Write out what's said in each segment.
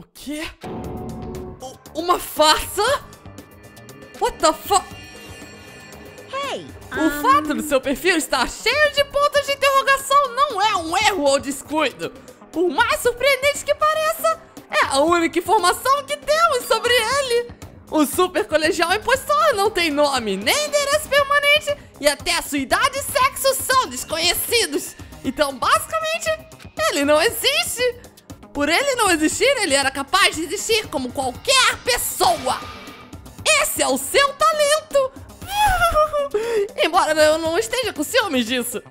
O quê? Uma farsa? What the fuck? Hey, o fato do seu perfil estar cheio de pontos de interrogação não é um erro ou descuido. Por mais surpreendente que pareça, é a única informação que temos sobre ele. O Super Colegial Impostor não tem nome, nem endereço permanente, e até a sua idade e sexo são desconhecidos. Então, basicamente, ele não existe. Por ele não existir, ele era capaz de existir como qualquer pessoa. Esse é o seu talento. Embora eu não esteja com ciúmes disso.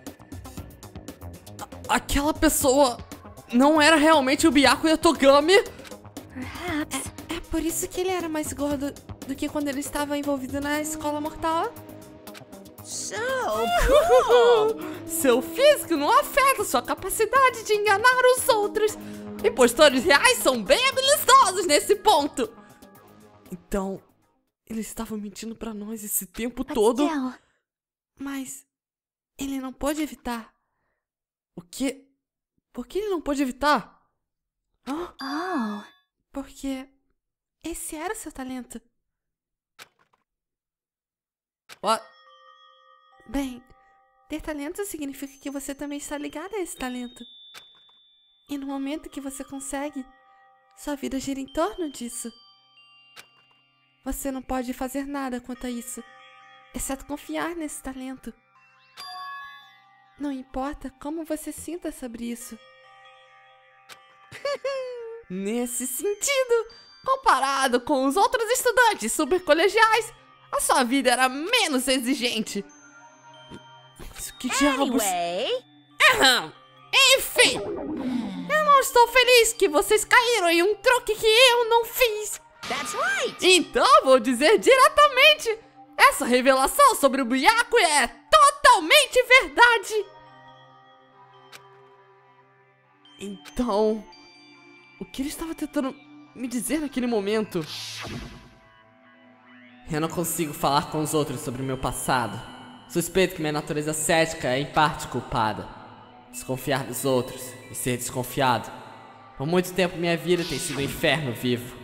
Aquela pessoa não era realmente o Byakuya Togami? É por isso que ele era mais gordo do que quando ele estava envolvido na escola mortal? Seu físico não afeta sua capacidade de enganar os outros. Impostores reais são bem habilidosos nesse ponto. Então, ele estava mentindo pra nós esse tempo todo. Mas ele não pode evitar. O quê? Por que ele não pode evitar? Porque esse era o seu talento. What? Bem, ter talento significa que você também está ligado a esse talento. E no momento que você consegue, sua vida gira em torno disso. Você não pode fazer nada quanto a isso, exceto confiar nesse talento. Não importa como você sinta sobre isso. Nesse sentido, comparado com os outros estudantes supercolegiais, a sua vida era menos exigente. Que diabos? Enfim, eu não estou feliz que vocês caíram em um truque que eu não fiz. Então vou dizer diretamente, essa revelação sobre o Byakuya é totalmente verdade. Então, o que ele estava tentando me dizer naquele momento? Eu não consigo falar com os outros sobre o meu passado. Suspeito que minha natureza cética é em parte culpada. Desconfiar dos outros e ser desconfiado. Por muito tempo minha vida tem sido um inferno vivo.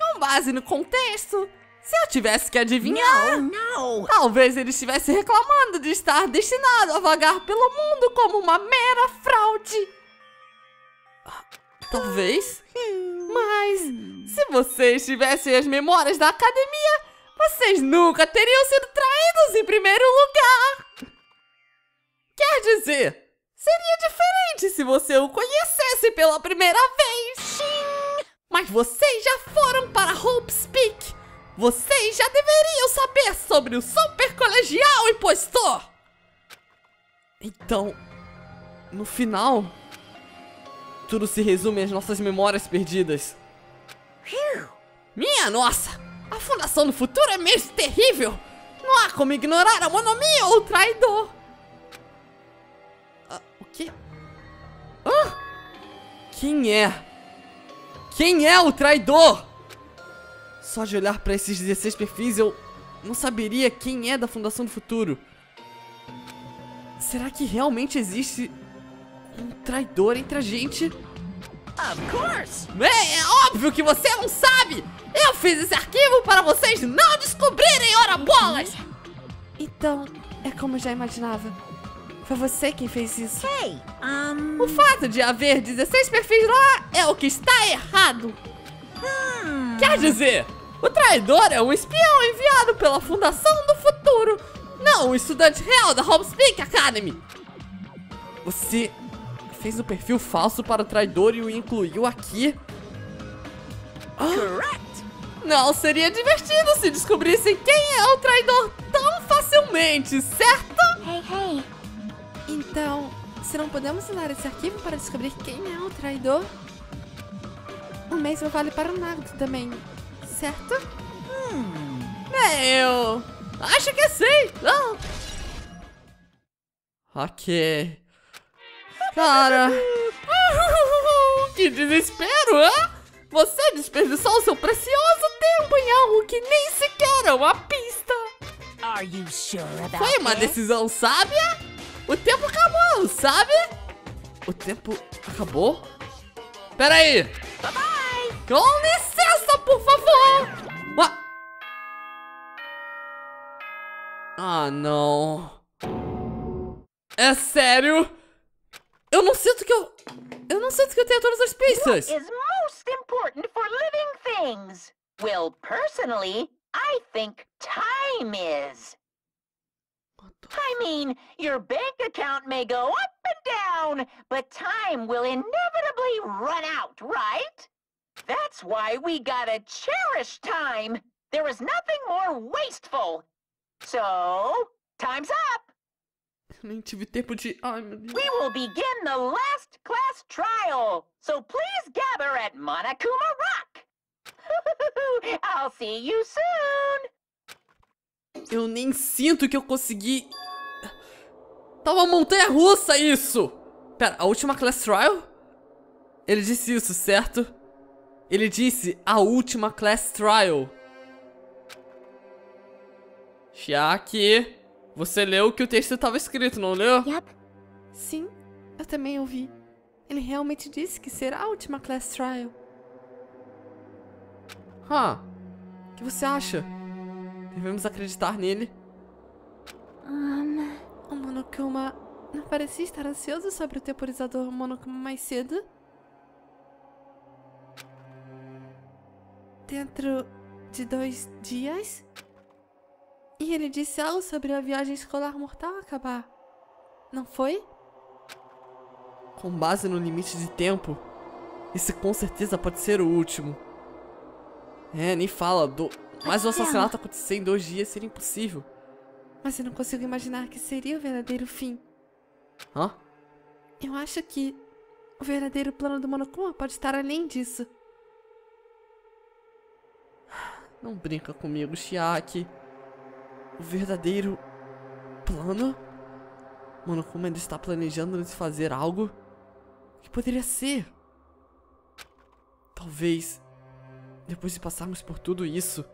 Com base no contexto, se eu tivesse que adivinhar, talvez ele estivesse reclamando de estar destinado a vagar pelo mundo como uma mera fraude. Talvez. Mas se vocês tivessem as memórias da academia, vocês nunca teriam sido traídos em primeiro lugar! Quer dizer, seria diferente se você o conhecesse pela primeira vez! Sim. Mas vocês já foram para Hope's Peak! Vocês já deveriam saber sobre o Super Colegial Impostor! Então, no final, tudo se resume às nossas memórias perdidas. Minha nossa! A Fundação do Futuro é mesmo terrível! Não há como ignorar a Monomi ou o traidor! O quê? Quem é? Quem é o traidor? Só de olhar pra esses 16 perfis eu não saberia quem é da Fundação do Futuro. Será que realmente existe um traidor entre a gente? É óbvio que você não sabe! Eu fiz esse arquivo para vocês não descobrirem, ora bolas! Então, é como eu já imaginava. Foi você quem fez isso. O fato de haver 16 perfis lá é o que está errado. Quer dizer, o traidor é um espião enviado pela Fundação do Futuro, não um estudante real da Hope's Peak Academy. Você fez um perfil falso para o traidor e o incluiu aqui? Não seria divertido se descobrissem quem é o traidor tão facilmente, certo? Então, se não podemos usar esse arquivo para descobrir quem é o traidor, o mesmo vale para o Nagito também, certo? Eu acho que sim! Cara, que desespero, hã? Você desperdiçou seu precioso tempo em algo que nem sequer é uma pista. Foi uma decisão sábia? O tempo acabou, sabe? O tempo acabou? Pera aí. Bye bye. Com licença, por favor. Ah, não. É sério? Eu não sinto que eu não sinto que eu tenho todas as pistas. What is most important for living things? Well, personally, I think time is. I mean, your bank account may go up and down, but time will inevitably run out, right? That's why we gotta cherish time. There is nothing more wasteful. So, time's up. Nem tive tempo de... Ai, meu Deus. We will begin the last class trial. So please gather at Monokuma Rock. I'll see you soon. Eu nem sinto que eu consegui... Tá uma montanha-russa isso! Pera, a última class trial? Ele disse isso, certo? Ele disse a última class trial. Chiaki, você leu o que o texto estava escrito, não leu? Yep. Sim, eu também ouvi. Ele realmente disse que será a última class trial. O que você acha? Devemos acreditar nele. O Monokuma não parecia estar ansioso sobre o temporizador Monokuma mais cedo? Dentro de 2 dias? E ele disse algo sobre a viagem escolar mortal acabar. Não foi? Com base no limite de tempo, esse com certeza pode ser o último. É, nem fala do... Mas o assassinato acontecer em 2 dias seria impossível. Mas eu não consigo imaginar que seria o verdadeiro fim. Eu acho que o verdadeiro plano do Monokuma pode estar além disso. Não brinca comigo, Chiaki. O verdadeiro plano? Monokuma ainda está planejando nos fazer algo? O que poderia ser? Talvez, depois de passarmos por tudo isso,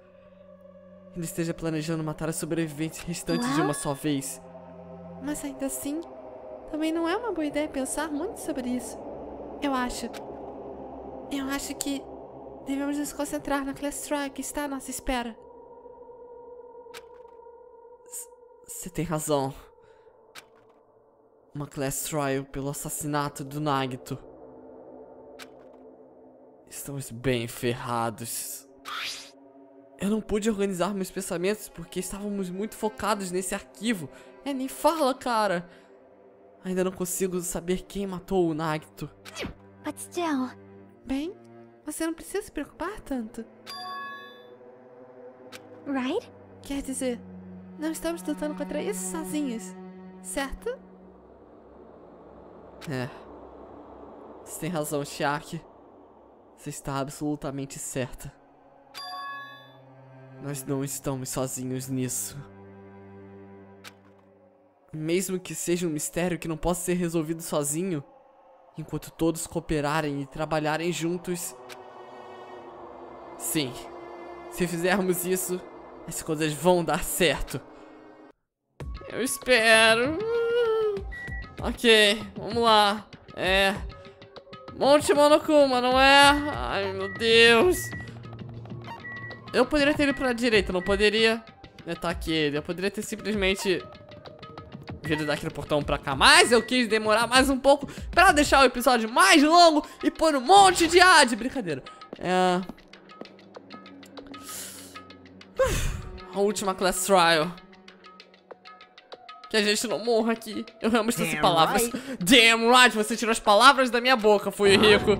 ele esteja planejando matar as sobreviventes restantes de uma só vez. Mas ainda assim, também não é uma boa ideia pensar muito sobre isso. Eu acho que devemos nos concentrar na class trial que está à nossa espera. Você tem razão. Uma class trial pelo assassinato do Nagito. Estamos bem ferrados. Eu não pude organizar meus pensamentos porque estávamos muito focados nesse arquivo. É, nem fala, cara. Ainda não consigo saber quem matou o Nagito. Mas ainda... Bem, você não precisa se preocupar tanto. Right? Quer dizer, não estamos lutando contra isso sozinhos, certo? É. Você tem razão, Chiaki. Você está absolutamente certa. Nós não estamos sozinhos nisso. Mesmo que seja um mistério que não possa ser resolvido sozinho, enquanto todos cooperarem e trabalharem juntos... Sim, se fizermos isso, as coisas vão dar certo. Eu espero... Ok, vamos lá. É... Monte Monokuma, não é? Ai, meu Deus... Eu poderia ter ido pra direita, não poderia? Ataque ele. Eu poderia ter simplesmente vindo daquele portão pra cá. Mas eu quis demorar mais um pouco pra deixar o episódio mais longo e pôr um monte de ad. Brincadeira. É... A última class trial. Que a gente não morra aqui. Eu realmente trouxe palavras. Right. Damn right, você tirou as palavras da minha boca, Fuyuhiko.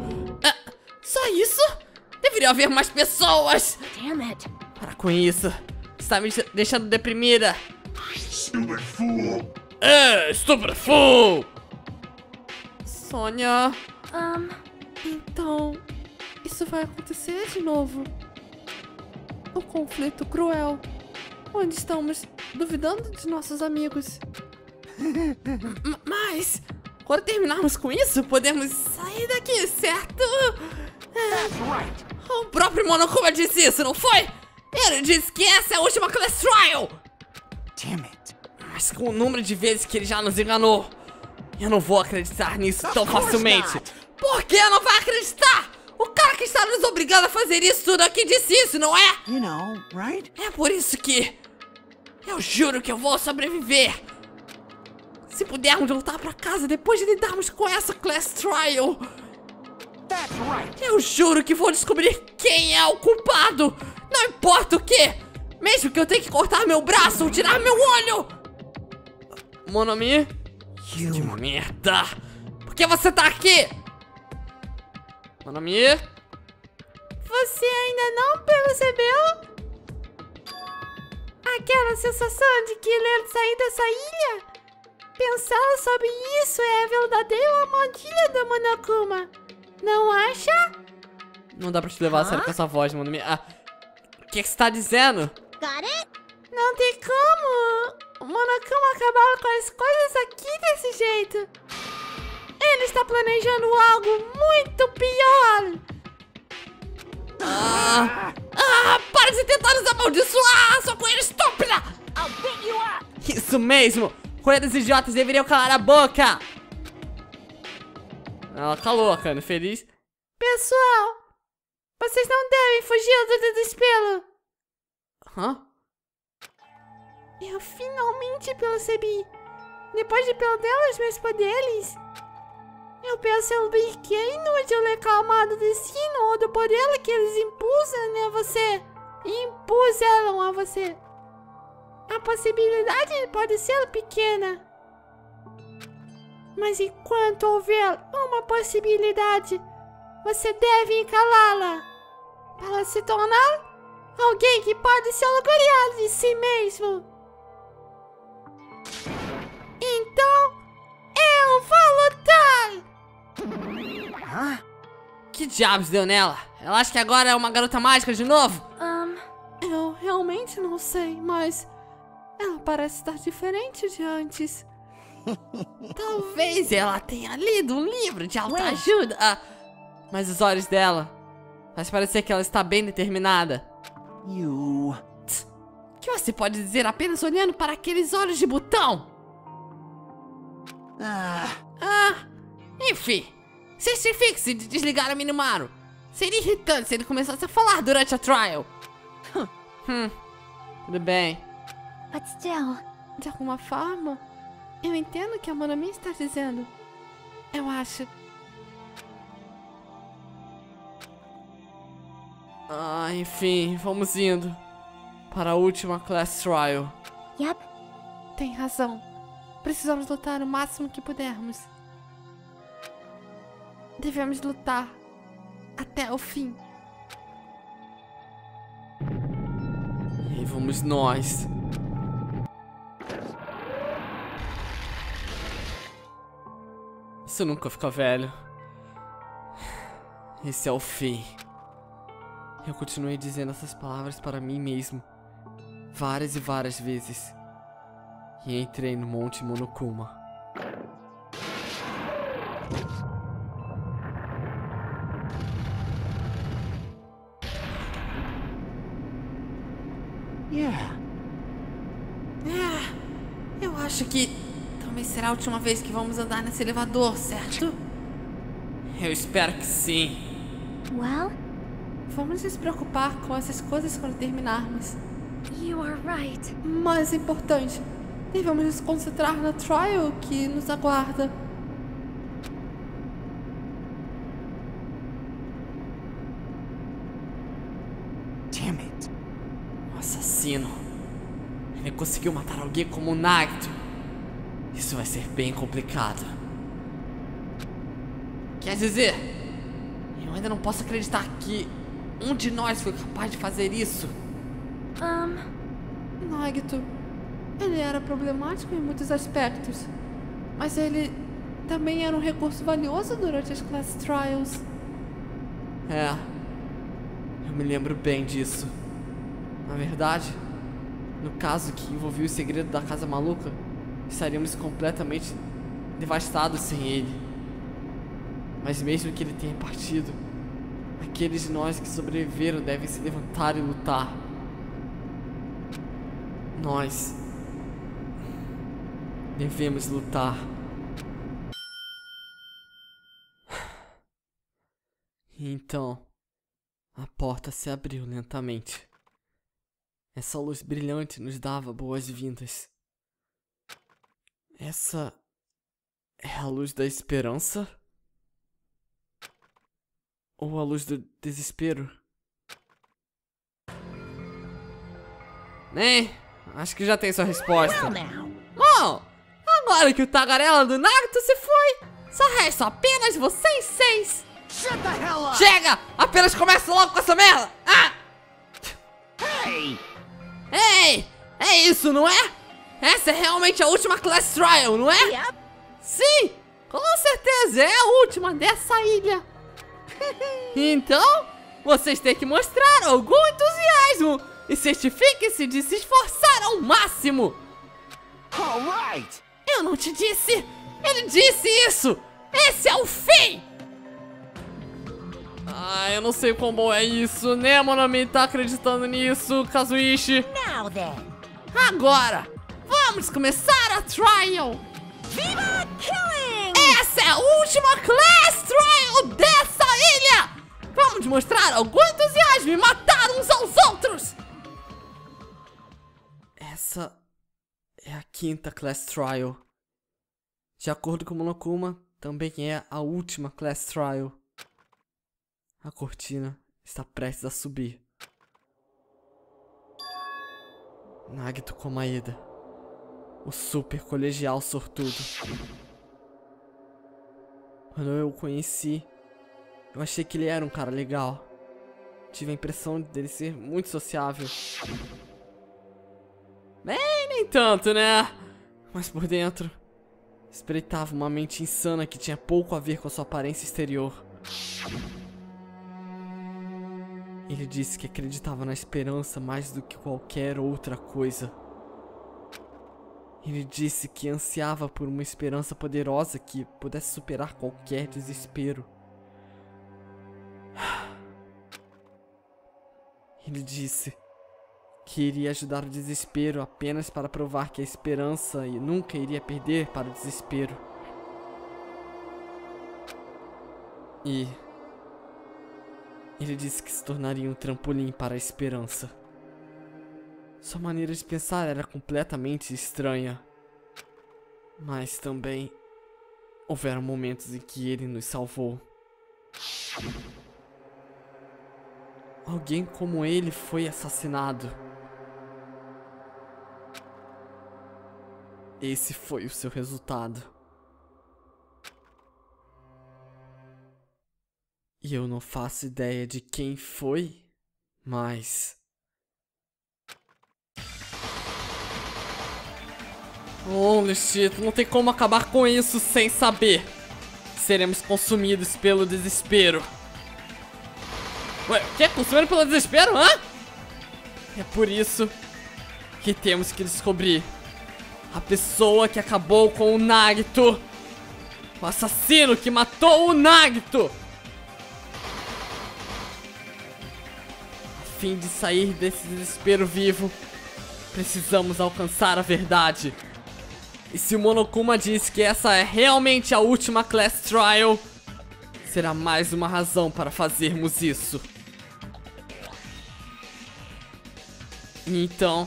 É... Só isso? Deveria haver mais pessoas! Damn it. Para com isso! Está me deixando deprimida! Super fool! É, super fool! Sonia... Então... Isso vai acontecer de novo? O conflito cruel... Onde estamos duvidando de nossos amigos... Mas... Quando terminarmos com isso, podemos sair daqui, certo? That's right. O próprio Monokuma disse isso, não foi? Ele disse que essa é a última class trial! Damn it. Mas com o número de vezes que ele já nos enganou, eu não vou acreditar nisso tão facilmente. Por que não vai acreditar? O cara que está nos obrigando a fazer isso tudo aqui disse isso, não é? You know, right? É por isso que... eu juro que eu vou sobreviver. Se pudermos voltar pra casa depois de lidarmos com essa class trial. That's right. Eu juro que vou descobrir quem é o culpado. Não importa o que. Mesmo que eu tenha que cortar meu braço ou tirar meu olho. Monomi? Que merda. Por que você tá aqui? Monomi? Você ainda não percebeu? Aquela sensação de querer sair dessa ilha? Pensar sobre isso é a verdadeira armadilha do Monokuma. Não acha? Não dá pra te levar a sério com essa voz, mano. O que você tá dizendo? Não tem como o Monokuma acabar com as coisas aqui desse jeito. Ele está planejando algo muito pior. Para de tentar nos amaldiçoar, sua coelha estúpida! Isso mesmo! Coelhos idiotas deveriam calar a boca! Ela calou, cara, feliz. Pessoal, vocês não devem fugir do desespero. Hã? Eu finalmente percebi. Depois de perder os meus poderes, eu percebi que é inútil reclamar do destino ou do poder que eles impulsam a você. Impuseram a você. A possibilidade pode ser pequena. Mas enquanto houver uma possibilidade, você deve encalá-la para se tornar alguém que pode se orgulhar de si mesmo. Então, eu vou lutar! Hã? Que diabos deu nela? Ela acha que agora é uma garota mágica de novo? Eu realmente não sei, mas ela parece estar diferente de antes. Talvez ela tenha lido um livro de autoajuda. Mas os olhos dela faz parecer que ela está bem determinada. O que você pode dizer apenas olhando para aqueles olhos de botão? Enfim, certifique-se de desligar a Minimaru. Seria irritante se ele começasse a falar durante a trial. Tudo bem. De alguma forma, eu entendo o que a Monomi está dizendo. Eu acho. Enfim, vamos indo para a última class trial. Tem razão. Precisamos lutar o máximo que pudermos. Devemos lutar até o fim. E vamos nós. Isso nunca fica velho. Esse é o fim. Eu continuei dizendo essas palavras para mim mesmo, várias e várias vezes. E entrei no Monte Monokuma. Eu acho que... talvez será a última vez que vamos andar nesse elevador, certo? Eu espero que sim. Vamos nos preocupar com essas coisas quando terminarmos. Mais importante, devemos nos concentrar na trial que nos aguarda. O assassino. Ele conseguiu matar alguém como o Nagito. Isso vai ser bem complicado. Quer dizer, eu ainda não posso acreditar que um de nós foi capaz de fazer isso. Nagito, ele era problemático em muitos aspectos, mas ele também era um recurso valioso durante as class trials. Eu me lembro bem disso. Na verdade, no caso que envolvia o segredo da casa maluca, estaríamos completamente devastados sem ele. Mas mesmo que ele tenha partido, aqueles de nós que sobreviveram devem se levantar e lutar. Nós devemos lutar. E então, a porta se abriu lentamente. Essa luz brilhante nos dava boas-vindas. Essa é a luz da esperança? Ou a luz do desespero? Né? Acho que já tem sua resposta. Bom, agora que o tagarela do Nagito se foi, só resta apenas vocês seis. Chega! Apenas começa logo com essa merda! Ah! Ei! É isso, não é? Essa é realmente a última Class Trial, não é? Yep. Sim! Com certeza é a última dessa ilha. Então, vocês têm que mostrar algum entusiasmo e certifiquem-se de se esforçar ao máximo. All right. Eu não te disse! Ele disse isso! Esse é o fim! Ah, eu não sei quão bom é isso, né, Monomi? Tá acreditando nisso, Kazuichi? Agora, vamos começar a trial! Viva Killing! Essa é a última Class Trial dessa ilha! Vamos mostrar algum entusiasmo e matar uns aos outros! Essa é a quinta Class Trial. De acordo com Monokuma, também é a última Class Trial. A cortina está prestes a subir. Nagito Komaeda, o super colegial sortudo. Quando eu o conheci, eu achei que ele era um cara legal. Tive a impressão dele ser muito sociável. Bem, nem tanto, né? Mas por dentro, espreitava uma mente insana que tinha pouco a ver com a sua aparência exterior. Ele disse que acreditava na esperança mais do que qualquer outra coisa. Ele disse que ansiava por uma esperança poderosa que pudesse superar qualquer desespero. Ele disse que iria ajudar o desespero apenas para provar que a esperança e nunca iria perder para o desespero. E ele disse que se tornaria um trampolim para a esperança. Sua maneira de pensar era completamente estranha. Mas também houveram momentos em que ele nos salvou. Alguém como ele foi assassinado. Esse foi o seu resultado. E eu não faço ideia de quem foi, mas... Holy shit, não tem como acabar com isso sem saber. Seremos consumidos pelo desespero. Ué, o quê? Consumido pelo desespero? Hã? É por isso que temos que descobrir a pessoa que acabou com o Nagito. O assassino que matou o Nagito. A fim de sair desse desespero vivo, precisamos alcançar a verdade. E se o Monokuma diz que essa é realmente a última Class Trial, será mais uma razão para fazermos isso. E então,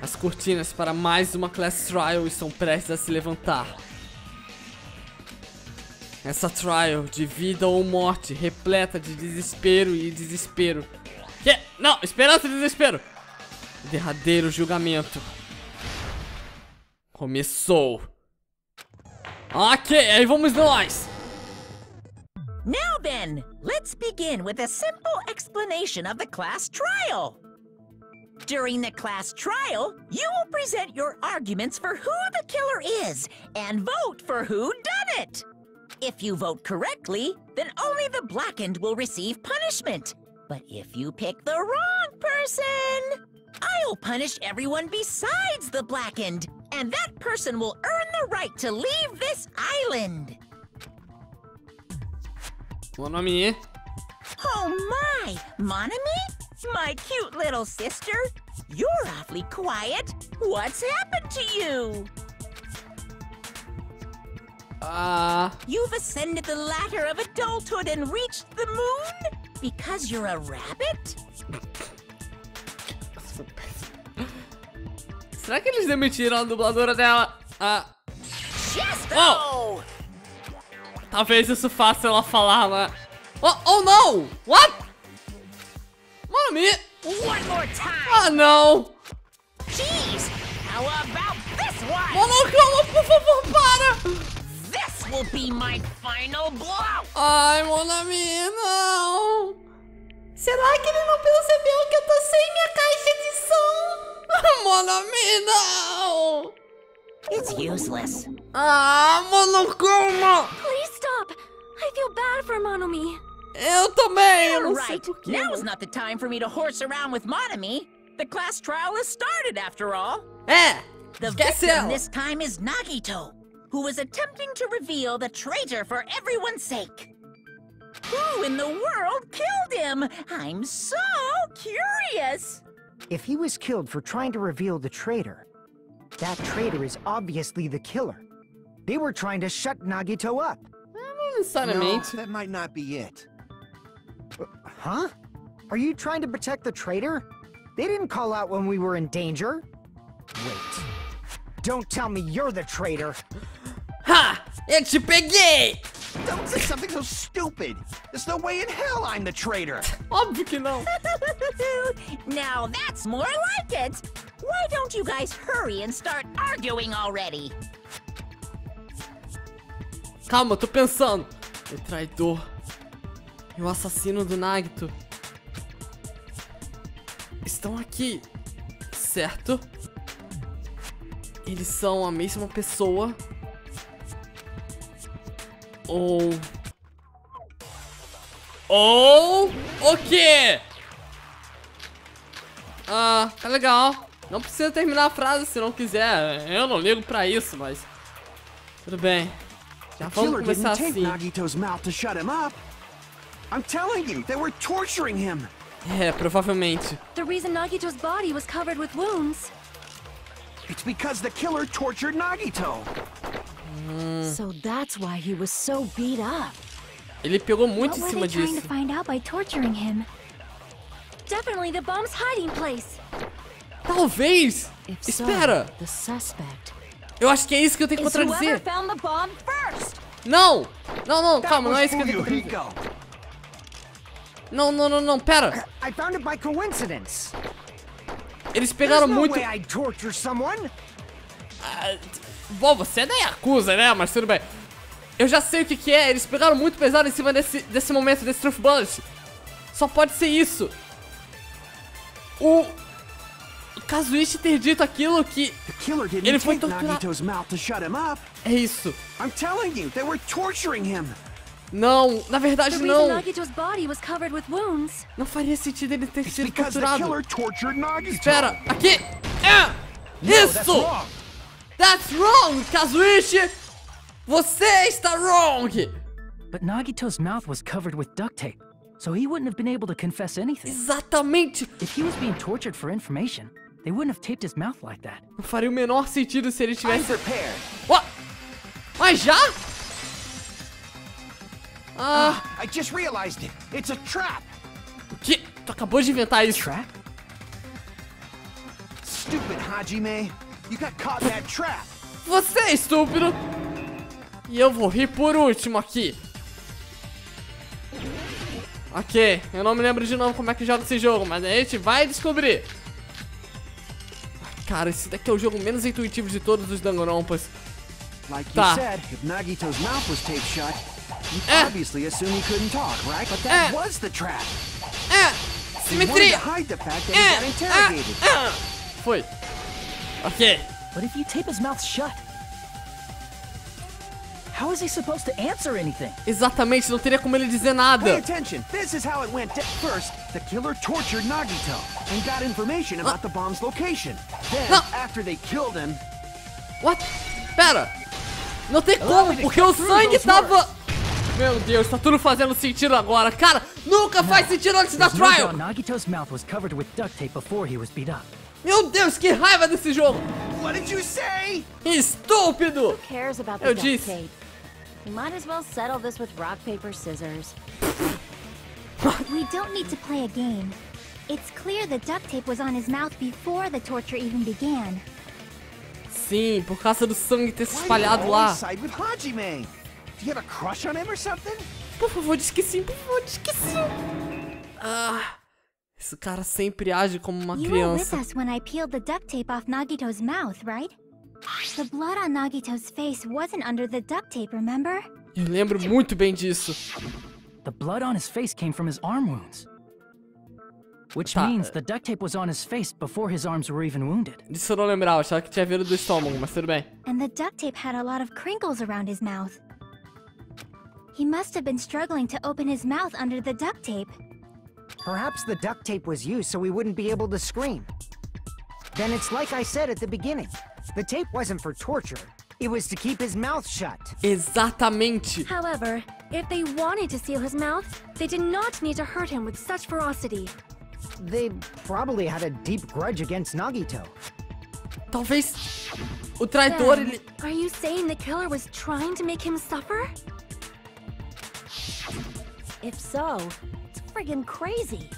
as cortinas para mais uma Class Trial estão prestes a se levantar. Essa trial de vida ou morte, repleta de desespero e desespero. Que? Não! Esperança e desespero! Derradeiro julgamento. Começou! Ok, aí vamos nós! Now then, let's begin with a simple explanation of the class trial. During the class trial, you will present your arguments for who the killer is and vote for who done it. If you vote correctly, then only the blackened will receive punishment. But if you pick the wrong person, I'll punish everyone besides the blackened, and that person will earn the right to leave this island. Monomi? Oh my, Monomi? My cute little sister, you're awfully quiet. What's happened to you? You've ascended the ladder of adulthood and reached the moon? Because you're a rabbit? Será que eles demitiram a dubladora dela? Oh! Talvez isso faça ela falar lá. Oh não! What? Mommy! One more time! Ah não! Jeez! How about this one? Monokuma, por favor, para! This will be my final blow! Ai, Monomi, não! Será que ele não percebeu que eu tô sem minha caixa de som? Monomi, não! It's useless. Ah, Monokuma! Please stop! I feel bad for Monomi. Eu também, eu não sei porquê. Now is not the time for me to horse around with Monomi. The class trial has started after all. É! The victim this time is Nagito, who was attempting to reveal the traitor for everyone's sake. Who in the world killed him? I'm so curious. If he was killed for trying to reveal the traitor, that traitor is obviously the killer. They were trying to shut Nagito up. No, that might not be it. Huh? Are you trying to protect the traitor? They didn't call out when we were in danger. Wait. Don't tell me you're the traitor. Ha! It's a big game! Don't say something so stupid. There's no way in hell I'm the traitor. I'm freaking out. Now that's more like it. Why don't you guys hurry and start arguing already? Calma, eu tô pensando. O traidor e o assassino do Nagito estão aqui, certo? Eles são a mesma pessoa? Ou o quê? Ah, tá legal. Não precisa terminar a frase se não quiser. Eu não ligo pra isso, mas tudo bem. Já vamos começar assim. É, provavelmente. The reason Nagito's body was covered with wounds. It's because the killer tortured Nagito. So that's why he was so beat up. Ele pegou muito em cima disso. Find out by torturing him. Definitely the bomb's hiding place. Talvez. Espera. The suspect. Eu acho que é isso que eu tenho que contradizer. Não! Não, não, calma, não é isso que eu tenho que contradizer. Não, não, não, não, pera. Eles pegaram muito... Bom, você nem acusa, né? Mas tudo bem. Eu já sei o que que é. Eles pegaram muito pesado em cima desse momento, desse Truth Bullet. Só pode ser isso. O Kazuichi ter dito aquilo que ele foi torturado. É isso. Não, na verdade não. Não faria sentido ele ter sido torturado. Espera, aqui. Isso. That's wrong, Kazuichi. Você está wrong. But Nagito's mouth was covered with duct tape, so he wouldn't have been able to confess anything. Exatamente. If he was being tortured for information, they wouldn't have taped his mouth like that. Não faria o menor sentido se ele tivesse... What? Mas já? I just realized it. It's a trap. O quê? Tu acabou de inventar isso. Trap? Stupid Hajime. You got caught in that trap. Você é estúpido. E eu vou rir por último aqui. Ok, eu não me lembro de novo como é que joga esse jogo, mas a gente vai descobrir. Cara, esse daqui é o jogo menos intuitivo de todos os Danganronpas. Tá. Simetria. Foi. Ok. But if you tape his mouth shut, how is he supposed to answer anything? Exatamente, não teria como ele dizer nada. Pay attention. This is how it went. First, the killer tortured Nagito and got information about the bomb's location. Then, after they killed him, what? Pera. Não tem como, porque o sangue tava... Meu Deus, tá tudo fazendo sentido agora, cara. Nunca faz sentido antes da trial. Nagito's mouth was covered with duct tape before he was beat up. Meu Deus, que raiva desse jogo! What did you say? Estúpido! Eu disse. Might as well settle this with rock, paper, scissors. We don't need to play a game. It's clear the duct tape was on his mouth before the torture even began. Sim, por causa do sangue ter se espalhado lá. Por favor, diz que sim, por favor, diz que sim. Ah, esse cara sempre age como uma criança. Você estava conosco quando eu peguei o duct tape off Nagito's mouth, right? The blood on Nagito's face wasn't under the duct tape, remember? Eu lembro muito bem disso. The blood on his face came from his arm wounds. Which means the duct tape was on his face before his arms were even wounded. Disso eu não lembrava, achava que tinha vindo do estômago, mas tudo bem. And the duct tape had a lot of crinkles around his mouth. He must have been struggling to open his mouth under the duct tape. Perhaps the duct tape was used so we wouldn't be able to scream. Then it's like I said at the beginning. The tape wasn't for torture. It was to keep his mouth shut. Exatamente. However, if they wanted to seal his mouth, they did not need to hurt him with such ferocity. They probably had a deep grudge against Nagito. Talvez o traidor ele... Are you saying the killer was trying to make him suffer? If so, it's friggin' crazy.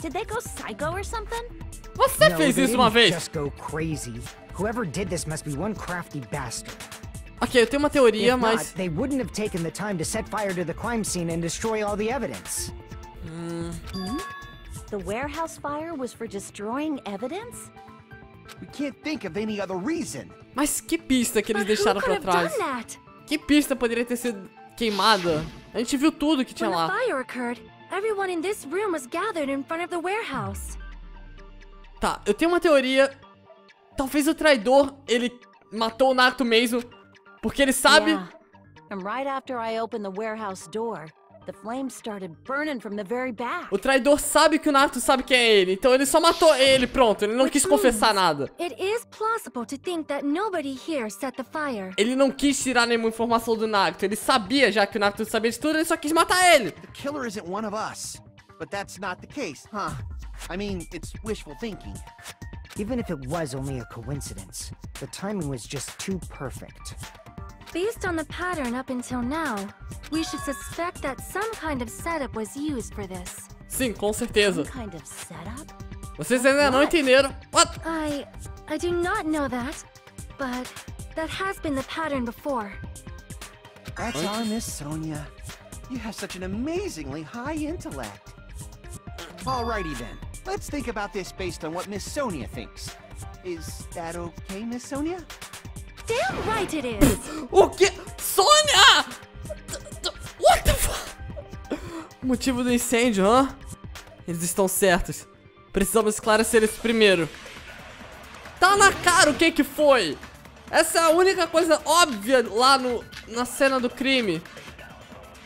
Did they go psycho or something? Você fez isso uma vez? Just go crazy. Whoever did this must be one crafty bastard. Ok, eu tenho uma teoria, mas they wouldn't have taken the time to set fire to the crime scene and destroy all the evidence. The warehouse fire was for destroying evidence? We can't think of any other reason. Mas que pista que eles deixaram para trás? Que pista poderia ter sido queimada? A gente viu tudo que tinha lá. Everyone in this room was gathered in front of the warehouse. Tá, eu tenho uma teoria. Talvez o traidor, ele matou o Nagito mesmo, porque ele sabe. O traidor sabe que o Nagito sabe que é ele, então ele só matou ele, pronto, ele não quis confessar nada. Ele não quis tirar nenhuma informação do Nagito, ele sabia já que o Nagito sabia de tudo, ele só quis matar ele. O killer não é um de nós, mas isso não é o caso, huh? I mean, it's wishful thinking. Even if it was only a coincidence, the timing was just too perfect. Based on the pattern up until now, we should suspect that some kind of setup was used for this. Sim, com certeza. Some kind of setup? Vocês ainda não entenderam. What? I do not know that, but that has been the pattern before. That's our Miss Sonia. You have such an amazingly high intellect. Alrighty then. Let's think about this based on what Miss Sonia thinks. Is that okay, Miss Sonia? Damn right it is! O que? Sonia! What the fuck? O motivo do incêndio, hã? Eles estão certos. Precisamos esclarecer isso primeiro. Tá na cara o que que foi! Essa é a única coisa óbvia lá na cena do crime.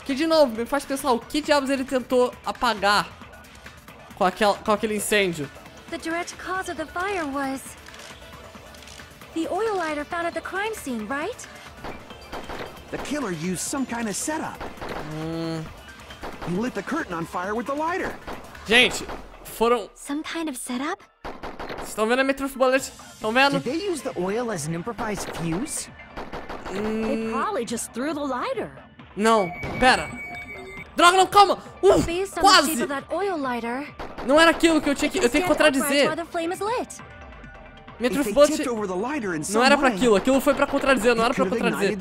Que, de novo, me faz pensar o que diabos ele tentou apagar com aquele incêndio. The direct cause of the fire was the oil lighter found at the crime scene, right? The killer used some kind of setup. He lit the curtain on fire with the lighter. Gente, foram some kind of setup? Estão vendo a metruf bullet? Estão vendo? Did they use the oil as an improvised fuse? They probably just threw the lighter. Não, pera. Droga, não, calma! Quase! Não era aquilo que eu tinha que... Eu tenho que contradizer. Metro Bullet não era pra aquilo. Aquilo foi pra contradizer, não era pra contradizer.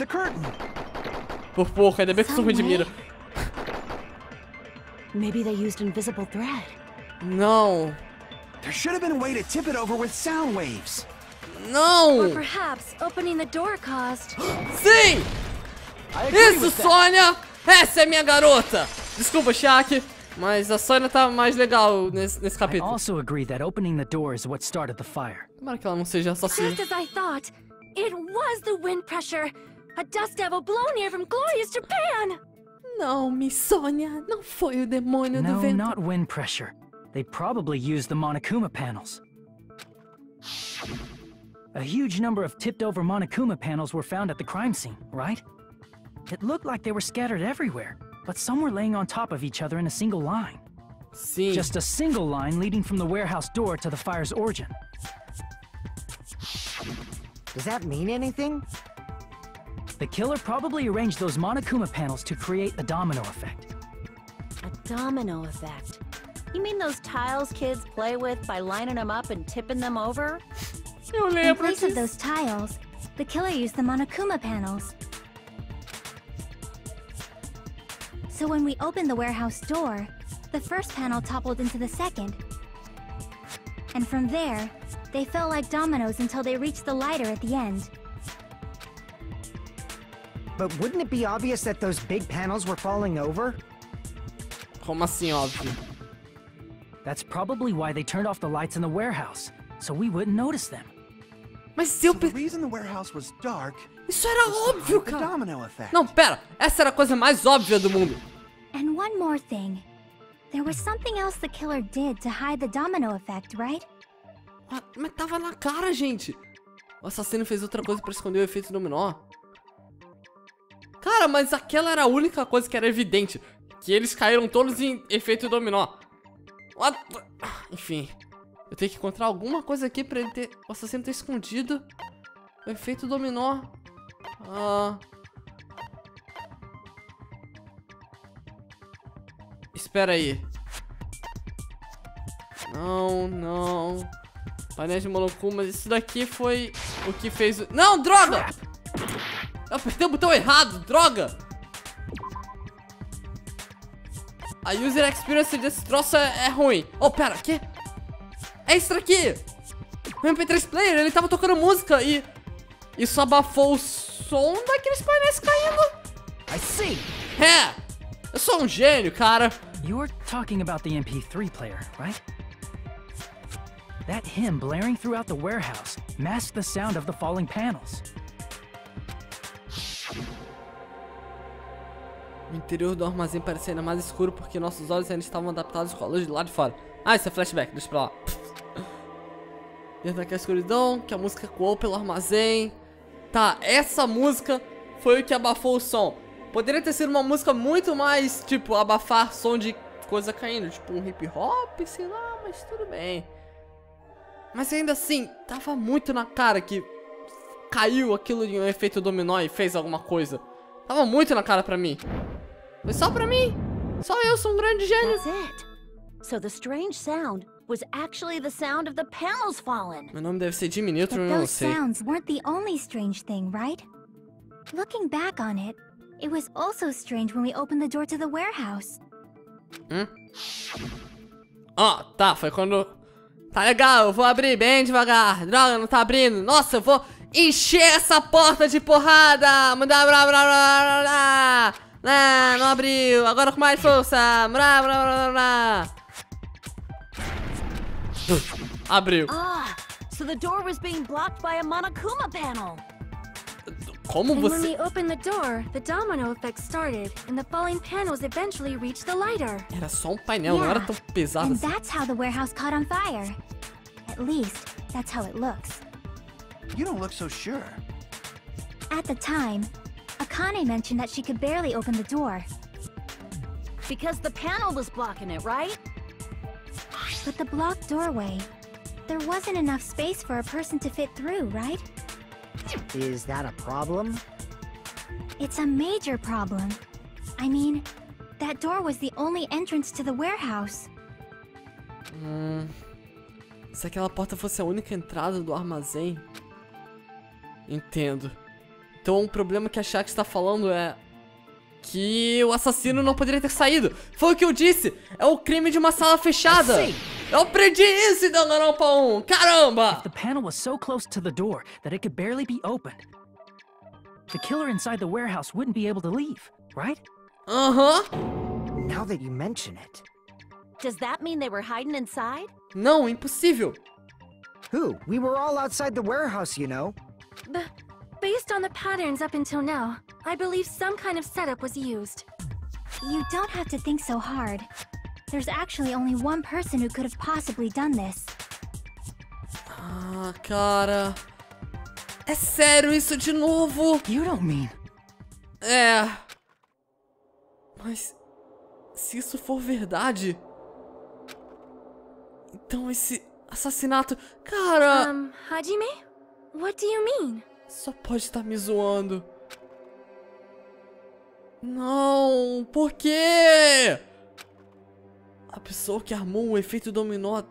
Por pouco, ainda bem que surgiu de mira. Não. Não! Sim! Isso, Sonia! Essa é minha garota! Desculpa, Chiaki, mas a Sonia tá mais legal nesse capítulo. Tomara que ela não seja assassina. Não, Miss Sonia, não foi o demônio do vento. Não, não wind pressure. They probably used the Monokuma panels. A huge number of tipped over Monokuma panels were found at the crime scene, right? It looked like they were scattered everywhere, but some were laying on top of each other in a single line. Sim. Just a single line leading from the warehouse door to the fire's origin. Does that mean anything? The killer probably arranged those Monokuma panels to create a domino effect. A domino effect? You mean those tiles kids play with by lining them up and tipping them over? In place of those tiles, the killer used the Monokuma panels. So when we opened the warehouse door, the first panel toppled into the second. And from there, they fell like dominoes until they reached the lighter at the end. But wouldn't it be obvious that those big panels were falling over? Como assim, óbvio? That's probably why they turned off the lights in the warehouse, so we wouldn't notice them. Mas eu the reason the warehouse was dark. Isso era óbvio, cara. Não, pera. Essa era a coisa mais óbvia do mundo. And one more thing. There was something else the killer did to hide the domino effect, right? Mas tava na cara, gente. O assassino fez outra coisa pra esconder o efeito dominó. Cara, mas aquela era a única coisa que era evidente. Que eles caíram todos em efeito dominó. What? Enfim. Eu tenho que encontrar alguma coisa aqui pra ele ter... O assassino ter escondido o efeito dominó. Espera aí. Não, não. Painéis de Monokuma, mas isso daqui foi o que fez o... Não, droga! Eu apertei o botão errado, droga! A user experience desse troço é ruim. Oh, pera, que? É isso daqui! O MP3 player, ele tava tocando música e... Isso abafou o som daqueles painéis caindo. I see. É! Eu sou um gênio, cara. You're talking about the MP3 player, right? That hymn blaring throughout the warehouse masked the sound of the falling panels. O interior do armazém parecia ainda mais escuro porque nossos olhos ainda estavam adaptados com a luz de lá de fora. Ah, isso é flashback, deixa pra lá. Dentro daquela escuridão, que a música ecoou pelo armazém. Tá, essa música foi o que abafou o som. Poderia ter sido uma música muito mais, tipo, abafar som de coisa caindo. Tipo um hip hop, sei lá, mas tudo bem. Mas ainda assim, tava muito na cara que caiu aquilo de um efeito dominó e fez alguma coisa. Tava muito na cara pra mim. Foi só pra mim. Só eu sou um grande gênio. So the strange sound was actually the sound of the panels fallen. Meu nome deve ser Jimmy Neutron, eu não sei. But those sounds weren't the only strange thing, right? Looking back on it, it was also strange when we opened the door to the warehouse. Ah, tá, foi quando... Tá legal, eu vou abrir bem devagar. Droga, não tá abrindo. Nossa, eu vou encher essa porta de porrada. Mandar blá blá blá blá. Não, não abriu. Agora com mais força. Blá blá blá blá. Abriu. Ah, so the door was being blocked by a Monokuma panel. Como você? And when we opened the door, the domino effect started and the falling panels eventually reached the lighter. Era só um painel, não era tão pesado. And that's how the warehouse caught on fire. At least that's how it looks. You don't look so sure. At the time, Akane mentioned that she could barely open the door because the panel was blocking it, right? But the blocked doorway, there wasn't enough space for a person to fit through, right? Is that a problem? It's a major problem. I mean, that door was the only entrance to the warehouse. Se aquela porta fosse a única entrada do armazém... Entendo. Então o problema que a Chiaki está falando é... Que o assassino não poderia ter saído. Foi o que eu disse. É o crime de uma sala fechada. Eu aprendi isso, Danganronpa 1. Caramba! The panel was so close to the door that it could barely be opened. The killer inside the warehouse wouldn't be able to leave, right? Now that you mention it. Does that mean they were hiding inside? Não, impossível. Who? We were all outside the warehouse, you know. Based on the patterns up until now, I believe some kind of setup was used. You don't have to think so hard. There's actually only one person who could have possibly done this. Ah, cara. É sério isso de novo? You don't mean. É. Mas se isso for verdade, então esse assassinato, cara. Hajime? What do you mean? Só pode estar me zoando. Não, por quê? A pessoa que armou o efeito dominó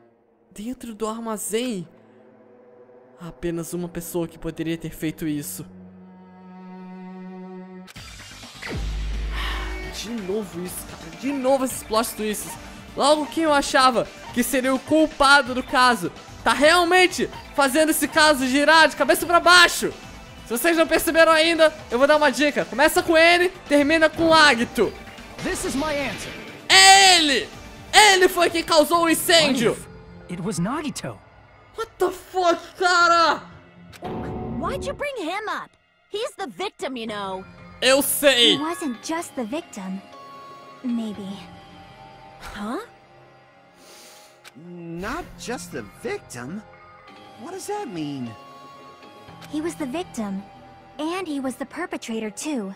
dentro do armazém. Há apenas uma pessoa que poderia ter feito isso. De novo isso, cara. De novo esses plot twists. Logo quem eu achava que seria o culpado do caso tá realmente fazendo esse caso girar de cabeça pra baixo. Se vocês não perceberam ainda, eu vou dar uma dica. Começa com N, termina com Agito. This is my answer. É ele! Ele foi quem causou o incêndio! It was Nagito. What the fuck, cara? Why'd you bring him up? He's the victim, you know. Eu sei! He wasn't just the victim. Maybe. Huh? Not just the victim? What does that mean? He was the victim, and he was the perpetrator too.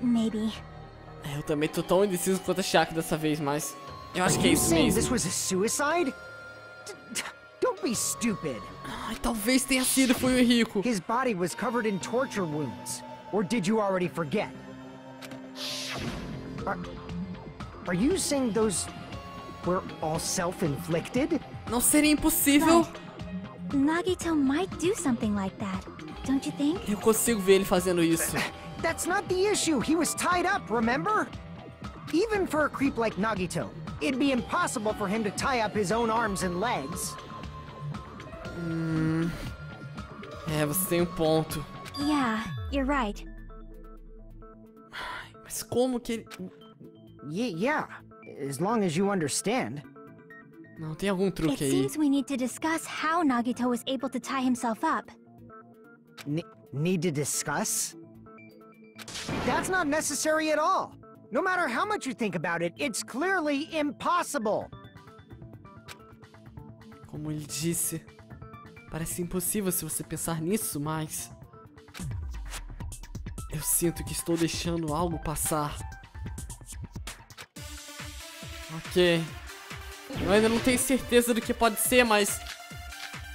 Maybe. Eu também tô tão indeciso quanto a Chiaki dessa vez, mas eu acho que é isso mesmo. This was a suicide? Don't be stupid. Ai, talvez tenha sido Fuyuhiko. His body was covered in torture wounds. Or did you already forget? Are you saying those were all self-inflicted? Não seria impossível. Nagito might do something like that, don't you think? Eu consigo ver ele fazendo isso. That's not the issue. He was tied up, remember? Even for a creep like Nagito, it'd be impossible for him to tie up his own arms and legs. É, você tem um ponto. Yeah, you're right. Mas como que ele... Yeah, as long as you understand. Não, tem algum truque aí. Seems we need to discuss how Nagito was able to tie himself up. Need to discuss? That's not necessary at all. No matter how much you think about it, it's clearly impossible. Como ele disse, parece impossível se você pensar nisso, mas eu sinto que estou deixando algo passar. Ok. Eu ainda não tenho certeza do que pode ser, mas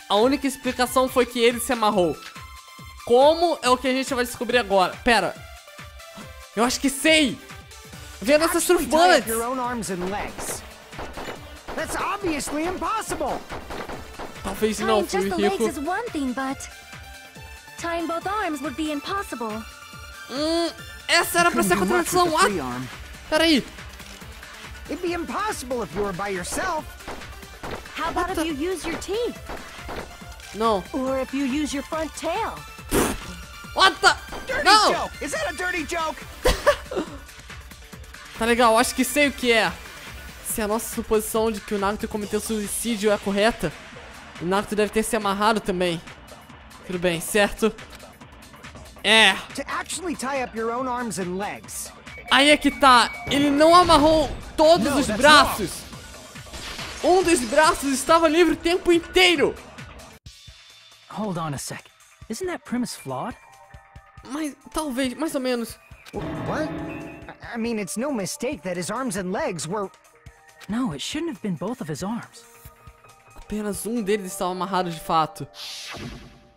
a única explicação foi que ele se amarrou. Como é o que a gente vai descobrir agora. Pera. Eu acho que sei. Vê nossas surfanas. Talvez não, Fuyuhiko. Essa era pra ser a contradição. Peraí. It'd be impossible if you were by yourself. How about if you use your teeth? No. Or if you use your front tail. What the? Dirty joke. Is that a dirty joke? Tá legal, acho que sei o que é. Se a nossa suposição de que o Nagito cometeu suicídio é correta, o Nagito deve ter se amarrado também. Tudo bem, certo? É. To actually tie up your own arms and legs. Aí é que tá, ele não amarrou todos os braços. Um dos braços estava livre o tempo inteiro. Hold on a sec. Isn't that premise flawed? Mas talvez, mais ou menos. What? I mean, it's no mistake that his arms and legs were... No, it shouldn't have been both of his arms. Apenas um deles estava amarrado de fato.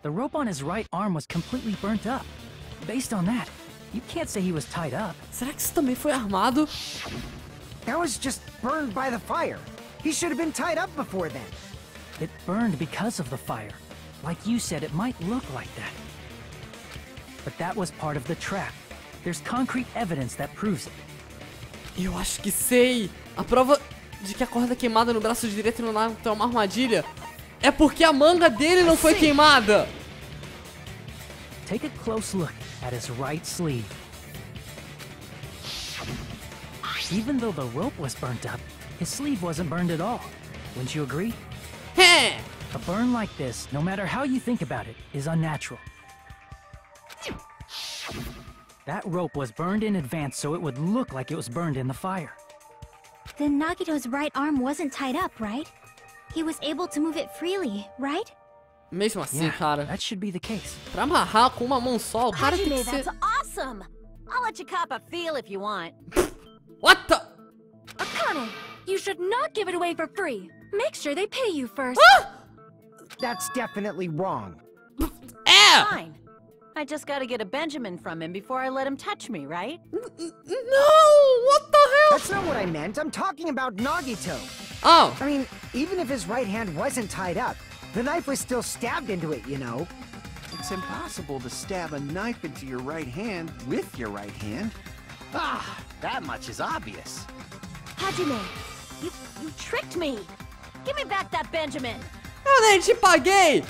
The rope on his right arm was completely burnt up. Based on that, you can't say he was tied up. Será que isso também foi armado? That was just burned by the fire. He should have been tied up before then. It burned because of the fire. Like you said, it might look like that. But that was part of the trap. There's concrete evidence that proves it. Eu acho que sei. A prova de que a corda queimada no braço direito no Nagito é uma armadilha é porque a manga dele não foi queimada. Take a close look at his right sleeve. Even though the rope was burnt up, his sleeve wasn't burned at all. Wouldn't you agree? Hey! A burn like this, no matter how you think about it, is unnatural. That rope was burned in advance so it would look like it was burned in the fire. Then Nagito's right arm wasn't tied up, right? He was able to move it freely, right? Mesmo assim, cara. That should be the case. Pra amarrar com uma mão só, o cara tem que ser... That's awesome! I'll let you cop a feel if you want. What the? Akane, you should not give it away for free. Make sure they pay you first. That's definitely wrong. Fine. I just gotta get a Benjamin from him before I let him touch me, right? No! What the hell? That's not what I meant. I'm talking about Nagito. Oh. I mean, even if his right hand wasn't tied up, the knife was still stabbed into it, you know? It's impossible to stab a knife into your right hand with your right hand. Ah, that much is obvious. Hajime, you tricked me. Give me back that Benjamin. Eu nem te paguei.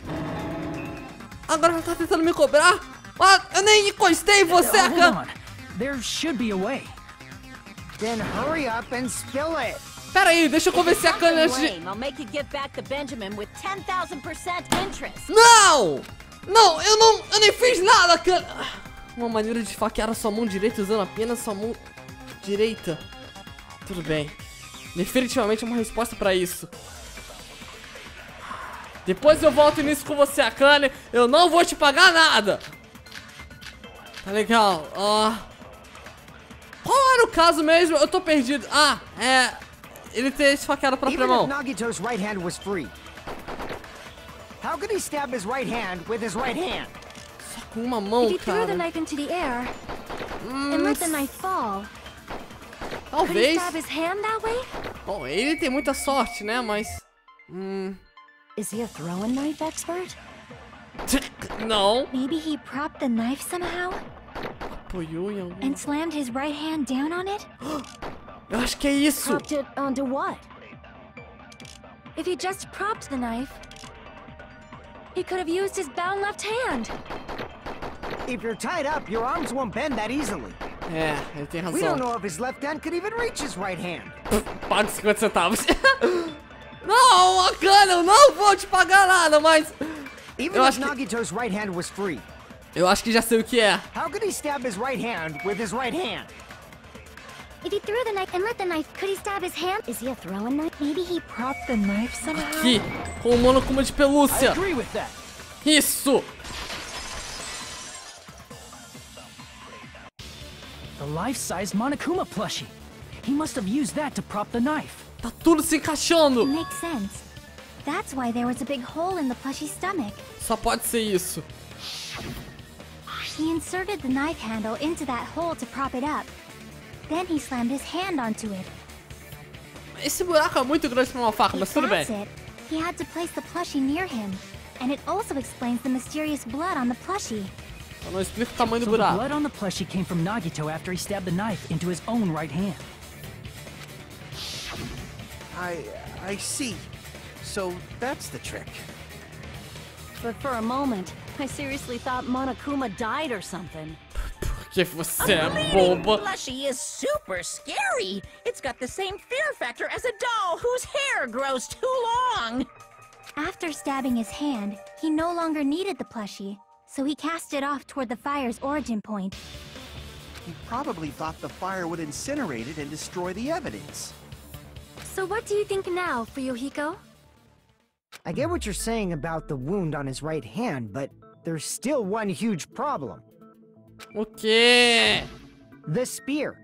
Agora você tá tentando me cobrar? Ah, eu nem encostei em você, cara. There should be a way. Then hurry up and spill it. Pera aí, deixa eu convencer a Kanye antes de... Não! Não, eu nem fiz nada, Kanye! Uma maneira de esfaquear a sua mão direita usando apenas sua mão direita. Tudo bem. Definitivamente uma resposta pra isso. Depois eu volto nisso com você, a Kanye. Eu não vou te pagar nada. Tá legal. Qual era o caso mesmo? Eu tô perdido. Ah, é... Ele ter esfaqueado a própria mão. Só com uma mão, cara. Talvez. Bom, ele tem muita sorte, né? Mas... Is he a throwing knife expert? Não. Maybe he propped the knife somehow? Apoiou em algum... And slammed his right hand down on it? Eu acho que é isso. Onto what? If he just propped the knife, he could have used his bound left hand. If you're tied up, your arms won't bend that easily. É, ele tem razão. We don't know if his left hand could even reach his right hand. Paga 50 centavos. Não, Akane, eu não vou te pagar nada, mas eu acho Nagito's right hand was free. Eu acho que já sei o que é. How could he stab his right hand with his right hand? If he threw the knife and let the knife, could he stab his hand? Is he a throwing knife? Maybe he propped the knife somehow. Aqui, com o monocuma de pelúcia. Isso. The life-size Monokuma plushie. He must have used that to prop the knife. Tá tudo se encaixando. Makes sense. That's why there was a big hole in the plushie's stomach. Só pode ser isso. He inserted the knife handle into that hole to prop it up. Then he slammed his hand onto it. Esse buraco é muito grande para uma faca, mas tudo bem. He had to place the plushie near him, and it also explains the mysterious blood on the plushie. Eu não explico o tamanho do buraco. The blood on the plushie came from Nagito after he stabbed the knife into his own right hand. I see. So that's the trick. But for a moment, I seriously thought Monokuma died or something. Que você é boba. Plushie is super scary. It's got the same fear factor as a doll whose hair grows too long. After stabbing his hand, he no longer needed the plushie, so he cast it off toward the fire's origin point. He probably thought the fire would incinerate it and destroy the evidence. So what do you think now, Fuyuhiko? I get what you're saying about the wound on his right hand, but there's still one huge problem. Okay. The spear.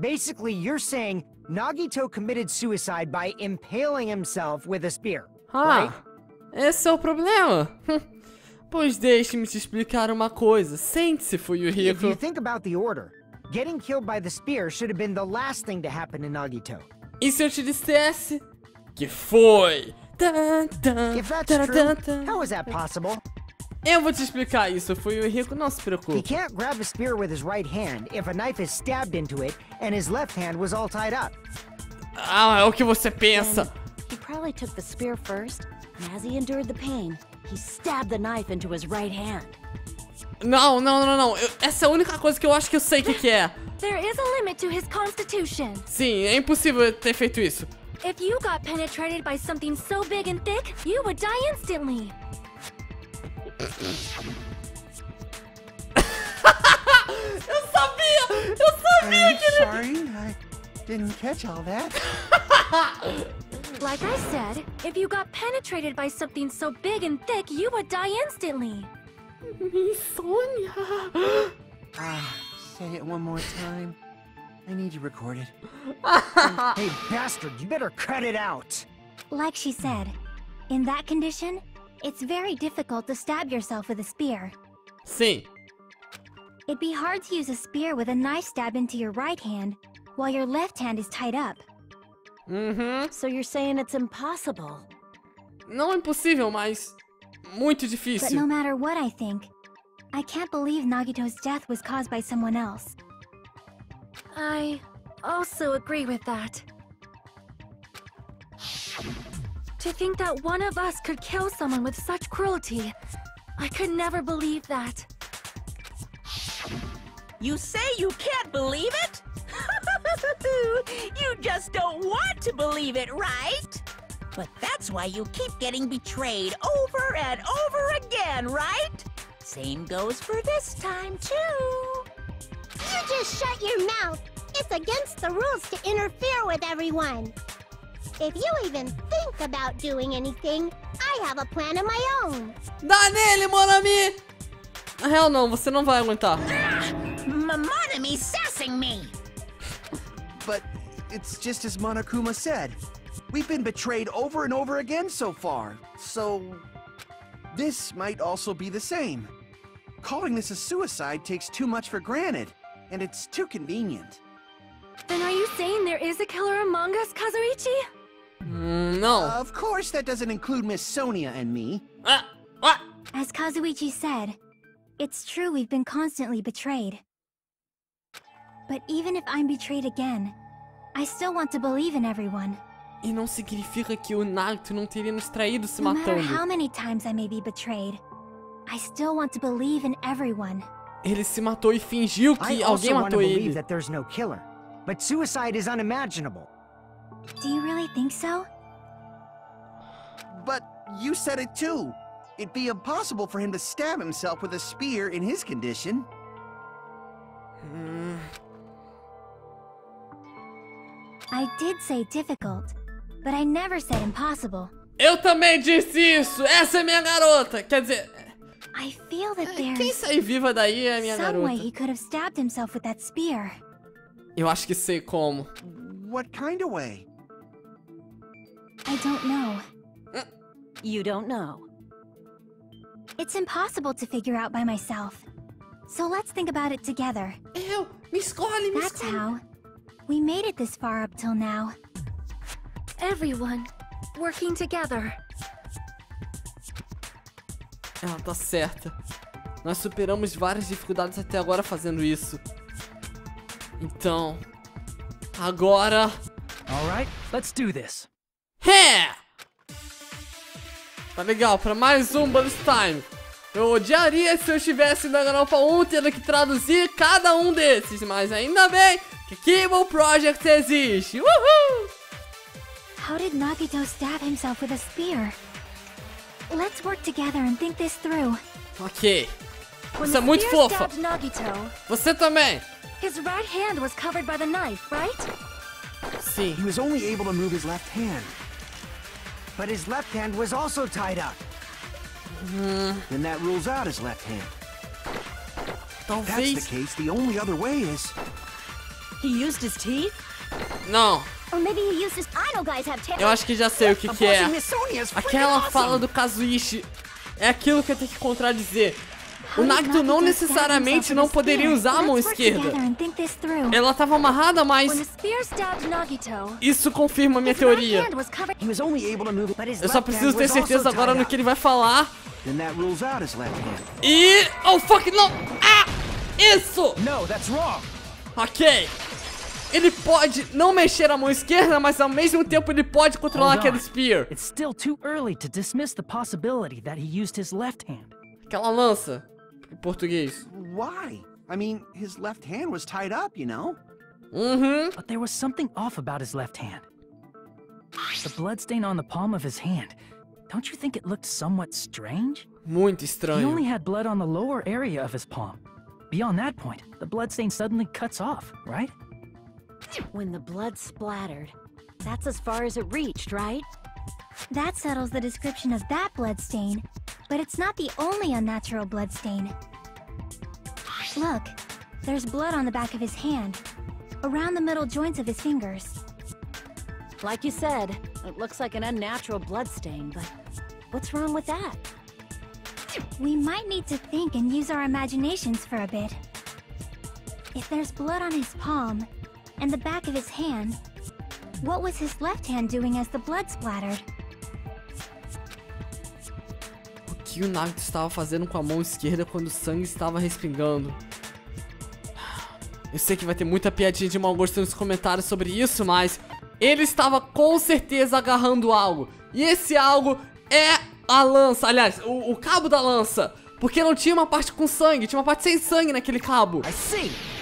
Basically, you're saying Nagito committed suicide by impaling himself with a spear. Ah, right? Esse é o problema. Pois deixe-me te explicar uma coisa. Sente-se, Fuyuhiko. If you think about the order, getting killed by the spear should have been the last thing to happen to Nagito. E se eu te dissesse que foi? If that's true, how is that possible? Eu vou te explicar isso, Fuyuhiko, não se preocupe. He can't grab a spear with his right hand if a knife is stabbed into it and his left hand was all tied up. Ah, é o que você pensa. He probably took the spear first, and as he endured the pain, he stabbed the knife into his right hand. Não. Essa é a única coisa que eu acho que eu sei o que é. There is a limit to his constitution. Sim, é impossível ter feito isso. If you got penetrated by something so big and thick, you would die instantly. Eu sabia que ele... Sorry, I didn't catch all that. Like I said, if you got penetrated by something so big and thick, you would die instantly. Me, Sonia. Say it one more time. I need you recorded. Hey, bastard, you better cut it out. Like she said, in that condition, it's very difficult to stab yourself with a spear. Sim. It'd be hard to use a spear with a knife stab into your right hand while your left hand is tied up. Uhum. So you're saying it's impossible. Não é impossível, mas muito difícil. But no matter what I think, I can't believe Nagito's death was caused by someone else. I also agree with that. To think that one of us could kill someone with such cruelty, I could never believe that. You say you can't believe it? You just don't want to believe it, right? But that's why you keep getting betrayed over and over again, right? Same goes for this time, too. You just shut your mouth. It's against the rules to interfere with everyone. If you even think about doing anything, I have a plan of my own. Dá nele, Monomi! Na real, não, você não vai aguentar. Monomi sassing me! But it's just as Monokuma said. We've been betrayed over and over again so far. So this might also be the same. Calling this a suicide takes too much for granted, and it's too convenient. Then are you saying there is a killer among us, Kazuichi? No. Of course that doesn't include Miss Sonia and me. What? As Kazuichi said, it's true we've been constantly betrayed. But even if I'm betrayed again, I still want to believe in everyone. E não significa que o Nagito não teria nos traído se matando. No matter how many times I may be betrayed, I still want to believe in everyone. Ele se matou e fingiu que alguém matou ele. That there's no killer, but suicide is unimaginable. Do you really think so? But you said it too. It'd be impossible for him to stab himself with a spear in his condition. I did say difficult, but I never said impossible. Eu também disse isso. Essa é minha garota. Quer dizer, I feel that quem sair viva daí é minha garota. Some way he could have stabbed himself with that spear. Eu acho que sei como. What kind of way? I don't know. You don't know. It's impossible to figure out by myself. So let's think about it together. Eu, me escolhe. That's how we made it this far up till now. Everyone working together. Ela tá certa. Nós superamos várias dificuldades até agora fazendo isso. Então, agora. All right, let's do this. É! Tá legal, pra mais um Bonus Time. Eu odiaria se eu estivesse na Galhofa 1 tendo que traduzir cada um desses, mas ainda bem que Kibou Project existe. Uhul! How did Nagito stab himself with a spear? Let's work together and think this through. Ok. Você é muito fofa. Você também. His right hand was covered by the knife, right? Sim. He was only able to move his left hand. But his left hand was also tied up. Then that rules out his left hand. Talvez. That's the case. The only other way is he used his teeth? No. Or maybe he used his guys have teeth. Eu acho que já sei o que é. Aquela fala do Kazuichi é aquilo que eu tenho que contradizer. O Nagito não necessariamente não poderia usar a mão esquerda. Ela estava amarrada, mas isso confirma a minha teoria. Eu só preciso ter certeza agora no que ele vai falar. E... oh, fuck, não! Ah! Isso! Ok. Ele pode não mexer a mão esquerda, mas ao mesmo tempo ele pode controlar aquele spear. Aquela lança. Em português. Why? I mean, his left hand was tied up, you know? But there was something off about his left hand. The blood stain on the palm of his hand. Don't you think it looked somewhat strange? Muito estranho. He only had blood on the lower area of his palm. Beyond that point, the blood stain suddenly cuts off, right? When the blood splattered, that's as far as it reached, right? That settles the description of that blood stain. But it's not the only unnatural blood stain. Look, there's blood on the back of his hand, around the middle joints of his fingers. Like you said, it looks like an unnatural blood stain, but what's wrong with that? We might need to think and use our imaginations for a bit. If there's blood on his palm and the back of his hand, what was his left hand doing as the blood splattered? O que o Nagito estava fazendo com a mão esquerda quando o sangue estava respingando? Eu sei que vai ter muita piadinha de mau gosto nos comentários sobre isso, mas ele estava com certeza agarrando algo. E esse algo é a lança, aliás, o cabo da lança. Porque não tinha uma parte com sangue, tinha uma parte sem sangue naquele cabo.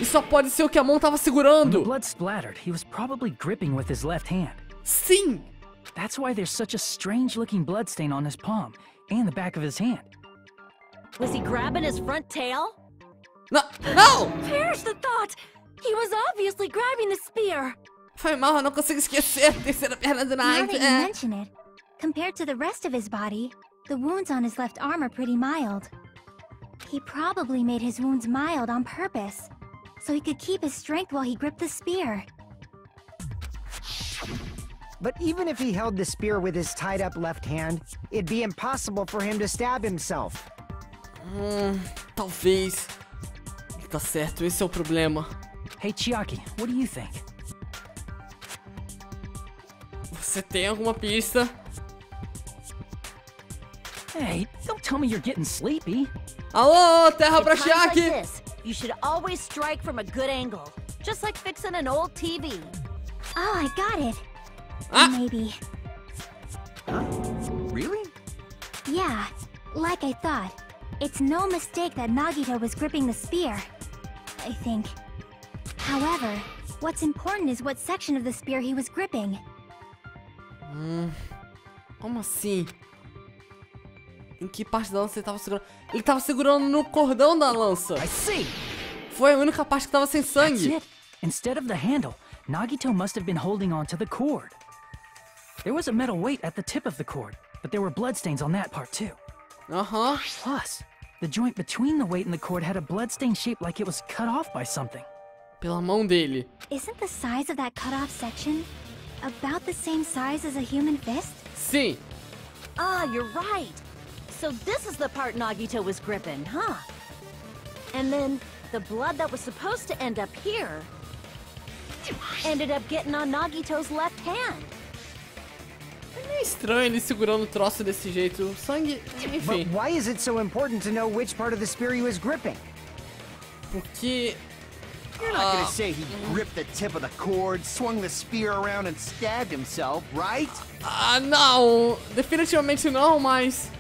E só pode ser o que a mão estava segurando. Sim! That's why there's such a strange looking blood stain on his palm and the back of his hand. Was he grabbing his front tail? No! No! Perish the thought! He was obviously grabbing the spear. Foi mal, eu não consigo esquecer a terceira perna do Nagito. Compared to the rest of his body, the wounds on his left arm are pretty mild. He probably made his wounds mild on purpose, so he could keep his strength while he gripped the spear. But even if he held the spear with his tied-up left hand, it'd be impossible for him to stab himself. Talvez. Tá certo, esse é o problema. Hey Chiaki, what do you think? Você tem alguma pista? Hey, don't tell me you're getting sleepy. Alô, terra pra Chiaki! Like this, you should always strike from a good angle, just like fixing an old TV. Oh, I got it. Maybe. Huh? Really? Yeah, like I thought. It's no mistake that Nagito was gripping the spear, I think. However, what's important is what section of the spear he was gripping. Como assim? Em que parte da lança ele tava segurando? Ele tava segurando no cordão da lança. Foi a única parte que tava sem sangue. Instead of the handle, Nagito must have been holding on to the cord. There was a metal weight at the tip of the cord, but there were bloodstains on that part too. Plus, the joint between the weight and the cord had a bloodstain shaped like it was cut off by something. Pela mão dele. Isn't the size of that cut off section about the same size as a human fist? Sim. Ah, you're right. So this is the part Nagito was gripping, huh? And then the blood that was supposed to end up here ended up getting on Nagito's left hand. É meio estranho ele segurando o troço desse jeito. O sangue, enfim. But why is it so important to know which part of the spear he was gripping? Porque you're not gonna say he gripped the tip of the cord, swung the spear around and stabbed himself, right? Ah, não. Definitivamente não, mas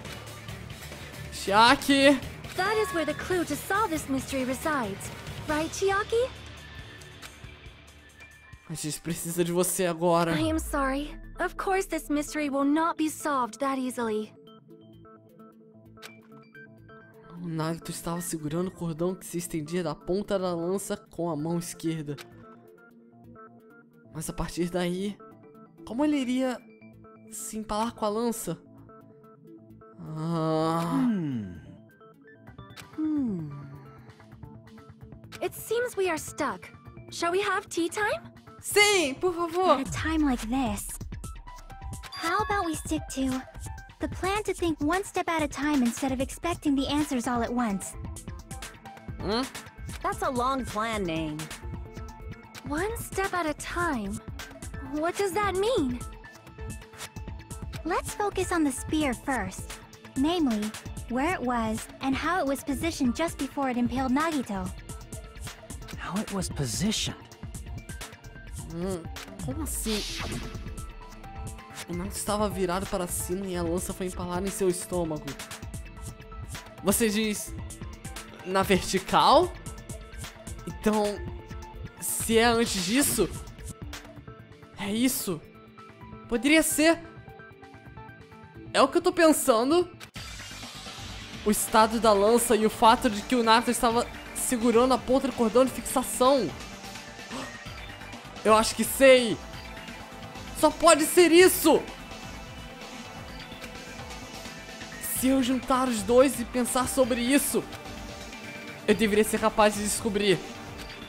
Chiaki. That is where the clue to solve this mystery resides, right, Chiaki? A gente precisa de você agora. I am sorry. Of course, this mystery will not be solved that easily. O Nagito estava segurando o cordão que se estendia da ponta da lança com a mão esquerda. Mas a partir daí, como ele iria se empalar com a lança? It seems we are stuck. Shall we have tea time? Sim, por favor. At a time like this, how about we stick to the plan to think one step at a time instead of expecting the answers all at once? That's a long plan name. One step at a time? What does that mean? Let's focus on the spear first. Namely, where it was and how it was positioned just before it impaled Nagito. How it was positioned? Como assim? O Nagito estava virado para cima e a lança foi empalada em seu estômago. Você diz na vertical? Então, se é antes disso, é isso. Poderia ser. É o que eu tô pensando. O estado da lança e o fato de que o Nagito estava segurando a ponta do cordão de fixação. Eu acho que sei. Só pode ser isso. Se eu juntar os dois e pensar sobre isso, eu deveria ser capaz de descobrir.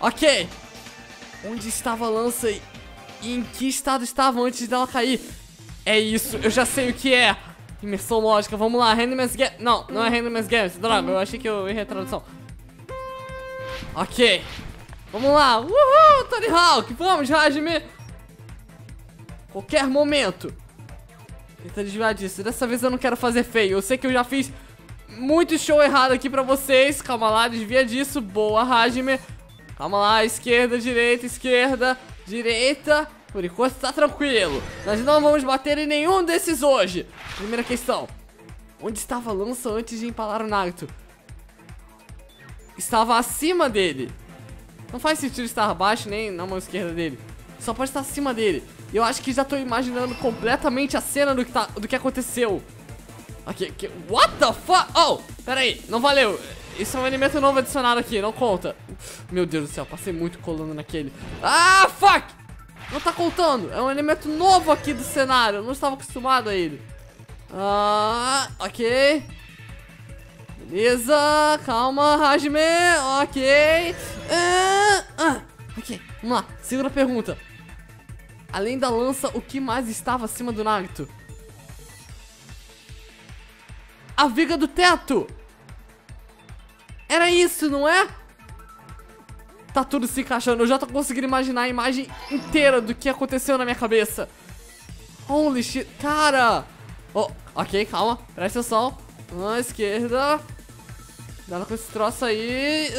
Ok. Onde estava a lança e em que estado estava antes dela cair? É isso, eu já sei o que é. Imersão lógica, vamos lá. Handman's Games. Não, não é Handman's Games. Droga, eu achei que eu errei a tradução. Ok. Vamos lá. Uhul, Tony Hawk. Vamos, Hajime. Qualquer momento. Tenta desviar disso. Dessa vez eu não quero fazer feio. Eu sei que eu já fiz muito show errado aqui pra vocês. Calma lá, desvia disso. Boa, Hajime. Calma lá, esquerda, direita, esquerda, direita. Por enquanto tá tranquilo. Nós não vamos bater em nenhum desses hoje. Primeira questão. Onde estava a lança antes de empalar o Nagito? Estava acima dele. Não faz sentido estar abaixo nem na mão esquerda dele. Só pode estar acima dele. Eu acho que já tô imaginando completamente a cena do que aconteceu. Aqui. What the fuck? Oh, peraí, não valeu. Isso é um elemento novo adicionado aqui, não conta. Meu Deus do céu, passei muito colando naquele. Ah, fuck! Não tá contando, é um elemento novo aqui do cenário. Eu não estava acostumado a ele. Ah, ok. Beleza, calma, Hajime. Ok. Ok, vamos lá, segunda pergunta. Além da lança, o que mais estava acima do Nagito? A viga do teto. Era isso, não é? Tá tudo se encaixando. Eu já tô conseguindo imaginar a imagem inteira do que aconteceu na minha cabeça. Holy shit, cara. Oh, ok, calma, presta atenção. Ah, esquerda. Dá com esse troço aí.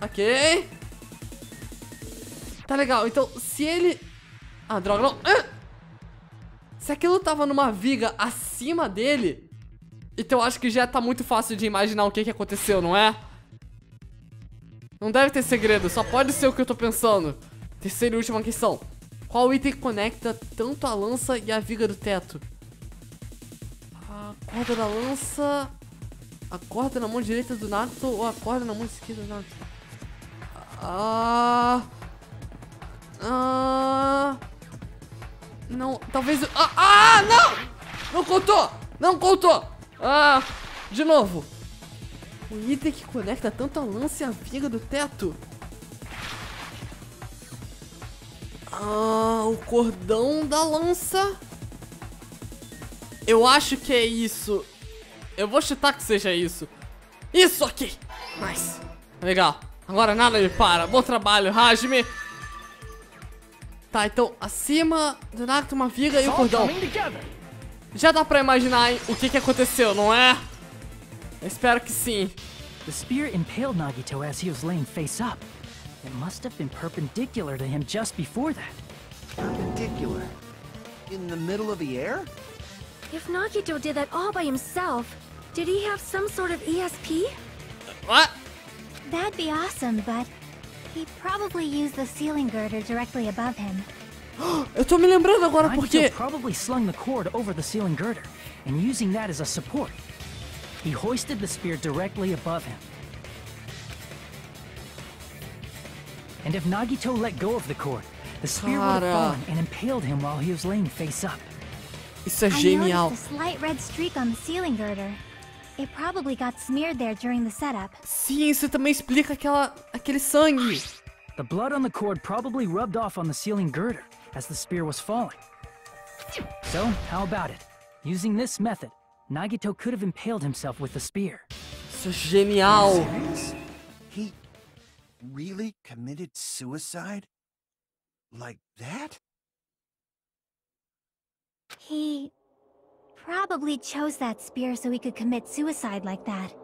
Ok. Tá legal, então se ele... Ah, droga, não. Se aquilo tava numa viga acima dele, então eu acho que já tá muito fácil de imaginar o que aconteceu, não é? Não deve ter segredo, só pode ser o que eu tô pensando. Terceira e última questão. Qual item conecta tanto a lança e a viga do teto? A corda da lança... A corda na mão direita do Nagito ou a corda na mão esquerda do Nagito? Não, talvez... não! Não contou! Não contou! Ah, de novo. O item que conecta tanto a lança e a viga do teto... Ah, o cordão da lança. Eu acho que é isso. Eu vou chutar que seja isso. Isso aqui. Nice. Legal. Agora nada me para. Bom trabalho, Hajime. Tá, então acima do Nagito uma viga e o cordão. Já dá pra imaginar, hein, o que aconteceu, não é? Eu espero que sim. The spear impaled Nagito as he was laying face up. It must have been perpendicular to him just before that. Perpendicular? In the middle of the air? If Nagito did that all by himself, did he have some sort of ESP? What? That'd be awesome, but he probably used the ceiling girder directly above him. Eu tô me lembrando agora porque... Nagito probably slung the cord over the ceiling girder, and using that as a support. He hoisted the spear directly above him. And if Nagito let go of the cord, the spear would have fallen and impaled him while he was laying face up. Isso é genial. I noticed a slight red streak on the ceiling girder. It probably got smeared there during the setup. Sim, isso também explica aquele sangue. The blood on the cord probably rubbed off on the ceiling girder as the spear was falling. So, how about it? Using this method, Nagito could have impaled himself with the spear. Isso é genial. Really committed suicide? Like that? He probably chose that spear so he could commit suicide like that.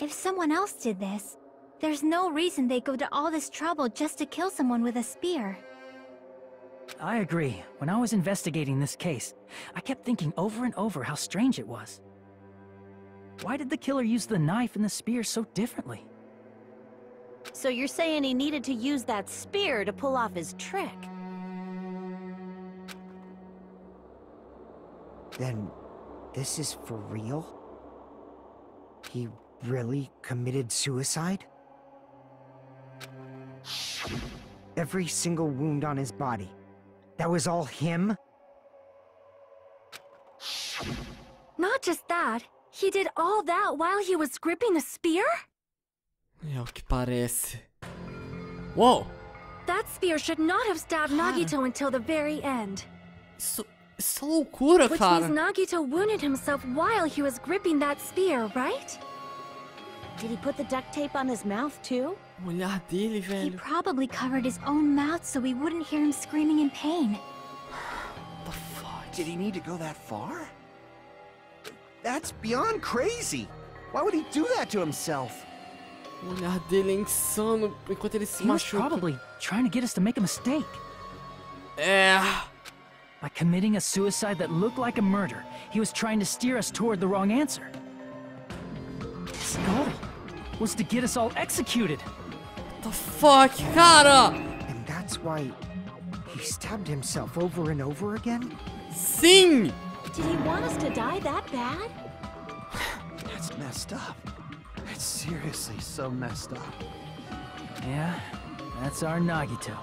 If someone else did this, there's no reason they go to all this trouble just to kill someone with a spear. I agree. When I was investigating this case, I kept thinking over and over how strange it was. Why did the killer use the knife and the spear so differently? So you're saying he needed to use that spear to pull off his trick? Then, this is for real? He really committed suicide? Every single wound on his body, that was all him? Not just that, he did all that while he was gripping the spear? É o que parece. Uou! That spear should not have stabbed Nagito until the very end. Isso é loucura, cara. Which means Nagito wounded himself while he was gripping that spear, right? Did he put the duct tape on his mouth too? O olhar dele, velho. He probably covered his own mouth so we wouldn't hear him screaming in pain. The fuck? Did he need to go that far? That's beyond crazy. Why would he do that to himself? O olhar dele é insano enquanto ele se machuca. He was probably trying to get us to make a mistake. É. By committing a suicide that looked like a murder, he was trying to steer us toward the wrong answer. His goal was to get us all executed. What the fuck, cara? And that's why he stabbed himself over and over again? Sim! Did he want us to die that bad? That's messed up. That's seriously so messed up. Yeah, that's our Nagito.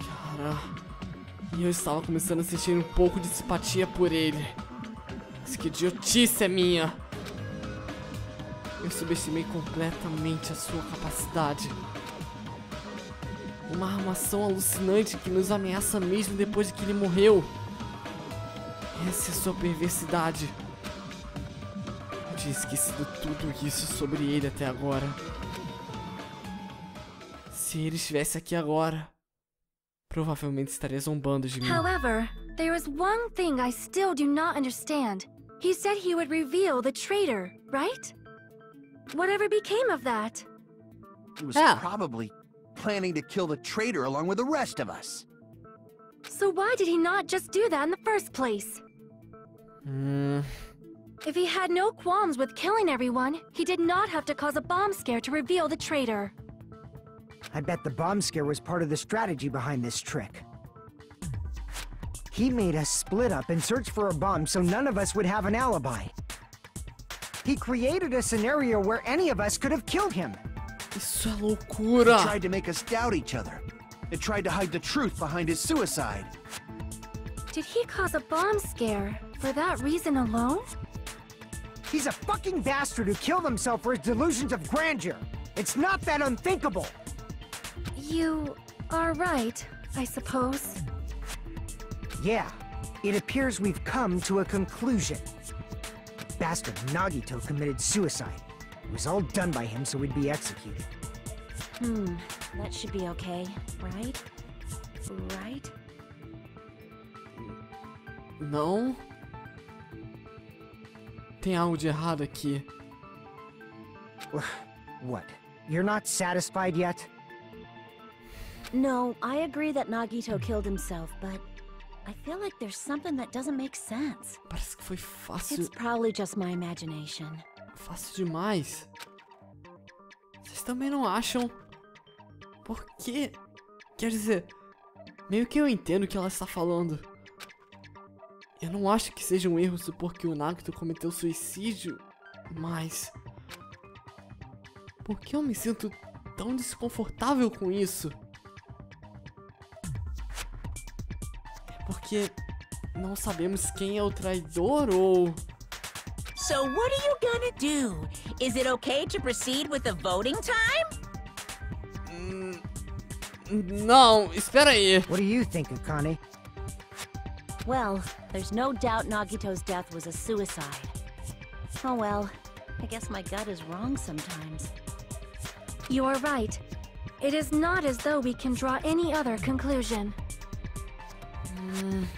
Cara, eu estava começando a sentir pouco de simpatia por ele. Mas que idiotice é minha! Eu subestimei completamente a sua capacidade. Uma armação alucinante que nos ameaça mesmo depois de que ele morreu. Essa é a sua perversidade. Eu tinha esquecido tudo isso sobre ele até agora. Se ele estivesse aqui agora, provavelmente estaria zombando de mim. However, there is one thing I still do not understand. He said he would reveal the traitor, right? Whatever became of that? He was probably planning to kill the traitor along with the rest of us. So why did he not just do that in the first place? If he had no qualms with killing everyone, he did not have to cause a bomb scare to reveal the traitor. I bet the bomb scare was part of the strategy behind this trick. He made us split up and search for a bomb so none of us would have an alibi. He created a scenario where any of us could have killed him. Isso é loucura. He tried to make us doubt each other. It tried to hide the truth behind his suicide. Did he cause a bomb scare for that reason alone? He's a fucking bastard who killed himself for his delusions of grandeur. It's not that unthinkable. You are right, I suppose. Yeah, it appears we've come to a conclusion. Bastard Nagito committed suicide. It was all done by him so we'd be executed. That should be okay, right? Right? Não? Tem algo de errado aqui. What? You're not satisfied yet? No, I agree that Nagito killed himself, but I feel like there's something that doesn't make sense. Parece que foi fácil. It's probably just my imagination. Fácil demais. Vocês também não acham? Por quê? Quer dizer, meio que eu entendo o que ela está falando. Eu não acho que seja um erro supor que o Nagito cometeu suicídio, mas por que eu me sinto tão desconfortável com isso? É porque não sabemos quem é o traidor ou... So what are you gonna do? Is it okay to proceed with the voting time? Não, espera aí. What do you think, Akane? Well, there's no doubt Nagito's death was a suicide. Oh well, I guess my gut is wrong sometimes. You are right. It is not as though we can draw any other conclusion.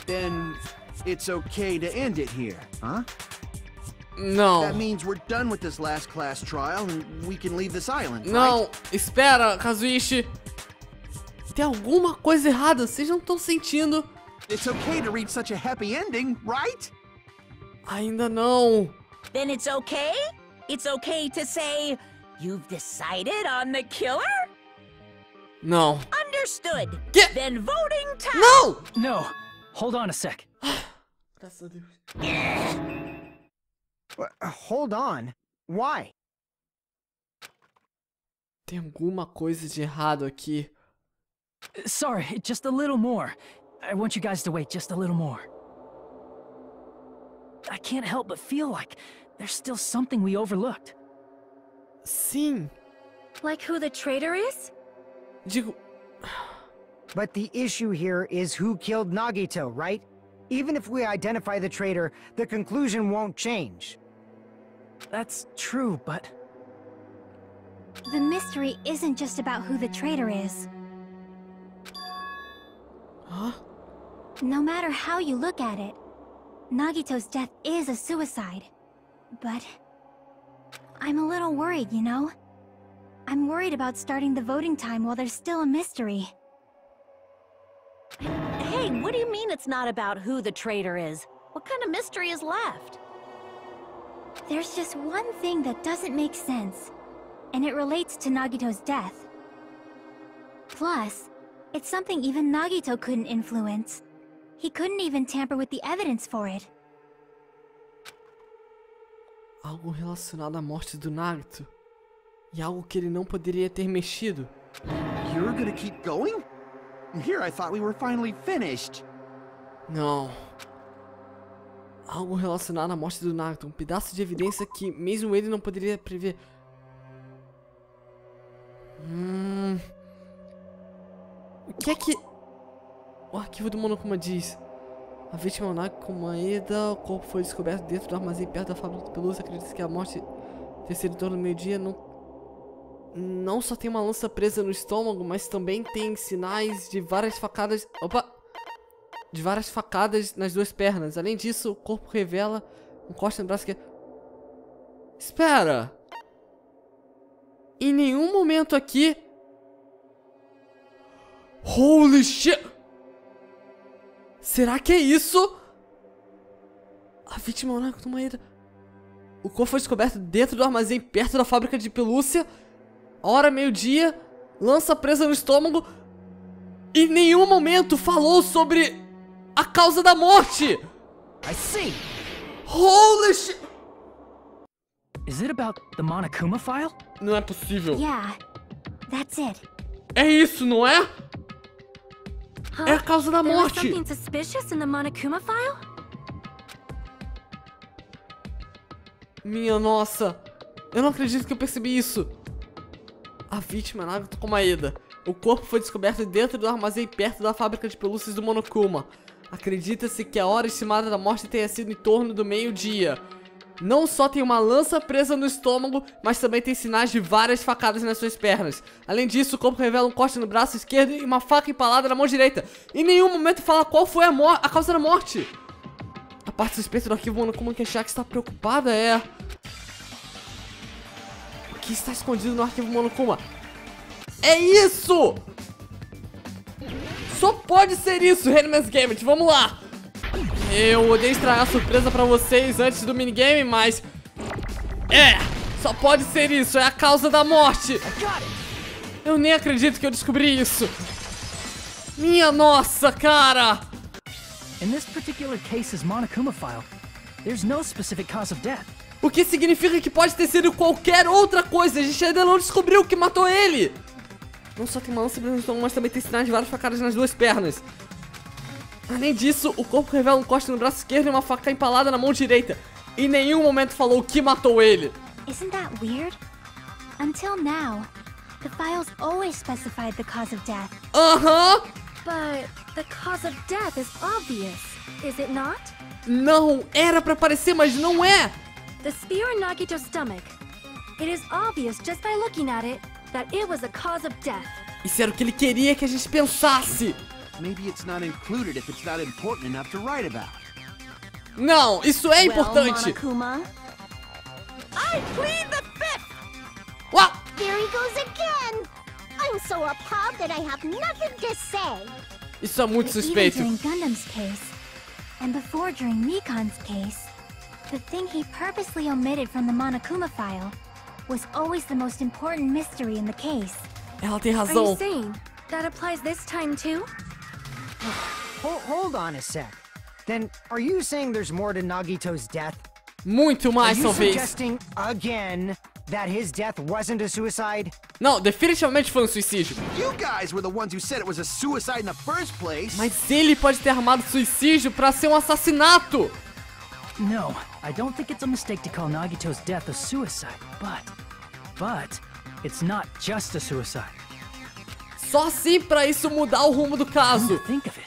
Then it's okay to end it here, huh? No. That means we're done with this last class trial and we can leave this island, right? Espera, Kazuichi. Tem alguma coisa errada, vocês não estão sentindo. It's okay to reach such a happy ending, right? Ainda não. Then it's okay? It's okay to say you've decided on the killer? No. Understood. Get... Then voting time. No! No. Hold on a sec. That's the dude. Hold on. Why? Tem alguma coisa de errado aqui. Sorry, just a little more. I want you guys to wait just a little more. I can't help but feel like there's still something we overlooked. Sim. Like who the traitor is? But the issue here is who killed Nagito, right? Even if we identify the traitor, the conclusion won't change. That's true, but... The mystery isn't just about who the traitor is. Huh? No matter how you look at it, Nagito's death is a suicide. But... I'm a little worried, you know? I'm worried about starting the voting time while there's still a mystery. Hey, what do you mean it's not about who the traitor is? What kind of mystery is left? There's just one thing that doesn't make sense, and it relates to Nagito's death. Plus, it's something even Nagito couldn't influence. He couldn't even tamper with the evidence for it. Algo relacionado à morte do Nagito. E algo que ele não poderia ter mexido. You're gonna keep going? Here I thought we were finally finished. Não. Algo relacionado à morte do Nagito, um pedaço de evidência que mesmo ele não poderia prever. O que é que o arquivo do Monokuma diz? A vítima é o Nagito Komaeda, o corpo foi descoberto dentro do armazém perto da fábrica de pelúcia. Acredita-se que a morte ter sido em torno do meio-dia. Não só tem uma lança presa no estômago, mas também tem sinais de várias facadas... Opa! De várias facadas nas duas pernas. Além disso, o corpo revela um corte no braço que... Espera! Em nenhum momento aqui... Holy shit! Será que é isso? A vítima não é uma ira. O corpo foi descoberto dentro do armazém perto da fábrica de pelúcia... Hora, meio-dia, lança presa no estômago. Em nenhum momento falou sobre a causa da morte. I see. Holy shit. Is it about the Monokuma file? Não é possível. Yeah. That's it. É isso, não é? É a causa da morte. There was something suspicious in the Monokuma file? Minha nossa. Eu não acredito que eu percebi isso. A vítima é Nagito Komaeda. O corpo foi descoberto dentro do armazém perto da fábrica de pelúcias do Monokuma. Acredita-se que a hora estimada da morte tenha sido em torno do meio-dia. Não só tem uma lança presa no estômago, mas também tem sinais de várias facadas nas suas pernas. Além disso, o corpo revela um corte no braço esquerdo e uma faca empalada na mão direita. Em nenhum momento fala qual foi a causa da morte. A parte suspeita do arquivo Monokuma que a Chiaki está preocupada é... que está escondido no arquivo Monokuma. É isso! Só pode ser isso, Henry's Gamut. Vamos lá! Eu odeio estragar a surpresa pra vocês antes do minigame, mas... É! Só pode ser isso, é a causa da morte! Eu nem acredito que eu descobri isso! Minha nossa, cara! In this particular case is Monokuma file. There's no specific cause of death. O que significa que pode ter sido qualquer outra coisa. A gente ainda não descobriu o que matou ele. Não só tem uma lança no estômago, mas também tem sinais de várias facadas nas duas pernas. Além disso, o corpo revela um corte no braço esquerdo e uma faca empalada na mão direita. Em nenhum momento falou o que matou ele. Isn't that weird? Until now, the files always specified the cause of death. But the cause of death is obvious, is it not? Não, era pra aparecer, mas não é. The spear in Nagito's stomach. It is obvious just by looking at it that it was a cause of death. Isso era o que ele queria que a gente pensasse. Maybe it's not included if it's not important enough to write about. Não, isso é importante. Monokuma. I plead the fifth. What? There he goes again. I'm so appalled that I have nothing to say. Isso é muito suspeito. Even during Gundam's case, and before during Nikon's case. The thing he purposely omitted from the Monokuma file was always the most important mystery in the case. Ela tem razão. Are you saying that applies this time too? Hold on a sec. Then are you saying there's more to Nagito's death? Muito mais, talvez. Are you suggesting again that his death wasn't a suicide? Não, definitivamente foi um suicídio. You guys were the ones who said it was a suicide in the first place. Mas ele pode ter armado suicídio para ser um assassinato. No, I don't think it's a mistake to call Nagito's death a suicide, but it's not just a suicide. Só assim para isso mudar o rumo do caso. Think of it.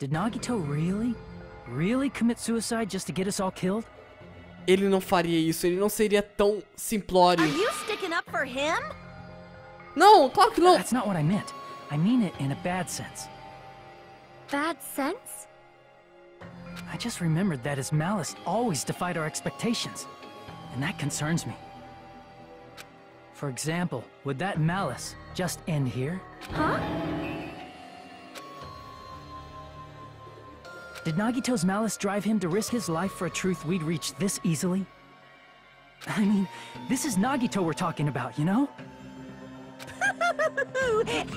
Did Nagito really commit suicide just to get us all killed? Ele não faria isso, ele não seria tão simplório. Are you sticking up for him? Não, claro que não. That's not what I meant. I mean it in a bad sense. Bad sense? I just remembered that his malice always defied our expectations, and that concerns me. For example, would that malice just end here? Huh? Did Nagito's malice drive him to risk his life for a truth we'd reach this easily? I mean, this is Nagito we're talking about, you know?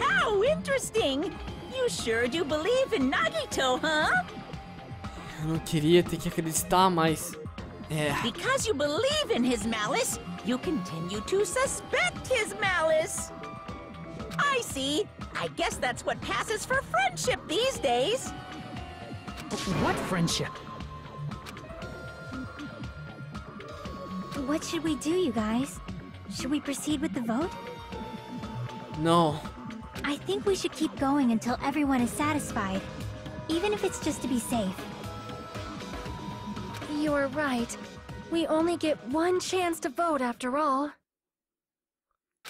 How interesting! You sure do believe in Nagito, huh? Eu não queria ter que acreditar, mas é. Because you believe in his malice, you continue to suspect his malice. I see. I guess that's what passes for friendship these days. What friendship? What should we do, you guys? Should we proceed with the vote? No. I think we should keep going until everyone is satisfied, even if it's just to be safe. You're right. We only get one chance to vote after all.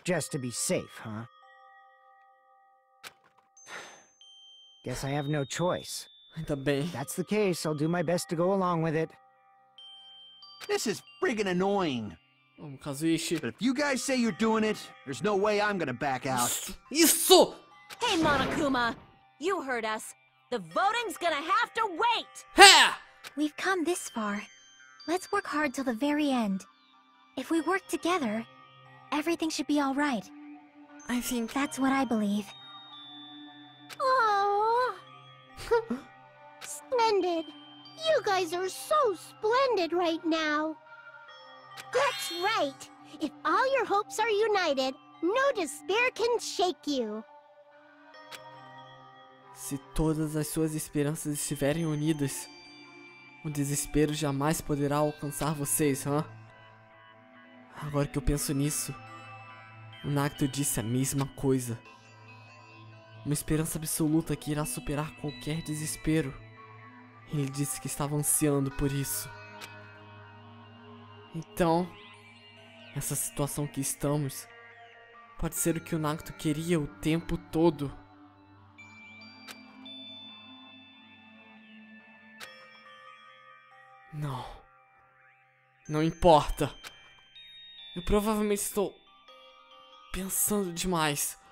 Just to be safe, huh? Guess I have no choice. If that's the case, I'll do my best to go along with it. This is friggin' annoying. Kazuichi. But if you guys say you're doing it, there's no way I'm gonna back out. Isso! Hey, Monokuma! You heard us. The voting's gonna have to wait! Ha! We've come this far. Let's work hard till the very end. If we work together, everything should be all right. I think that's what I believe. Oh. Splendid. You guys are so splendid right now. That's right. If all your hopes are united, no despair can shake you. Se todas as suas esperanças estiverem unidas, o desespero jamais poderá alcançar vocês, hã? Agora que eu penso nisso, o Nagito disse a mesma coisa. Uma esperança absoluta que irá superar qualquer desespero. Ele disse que estava ansiando por isso. Então, essa situação que estamos pode ser o que o Nagito queria o tempo todo. Não. Não importa. Eu provavelmente estou pensando demais.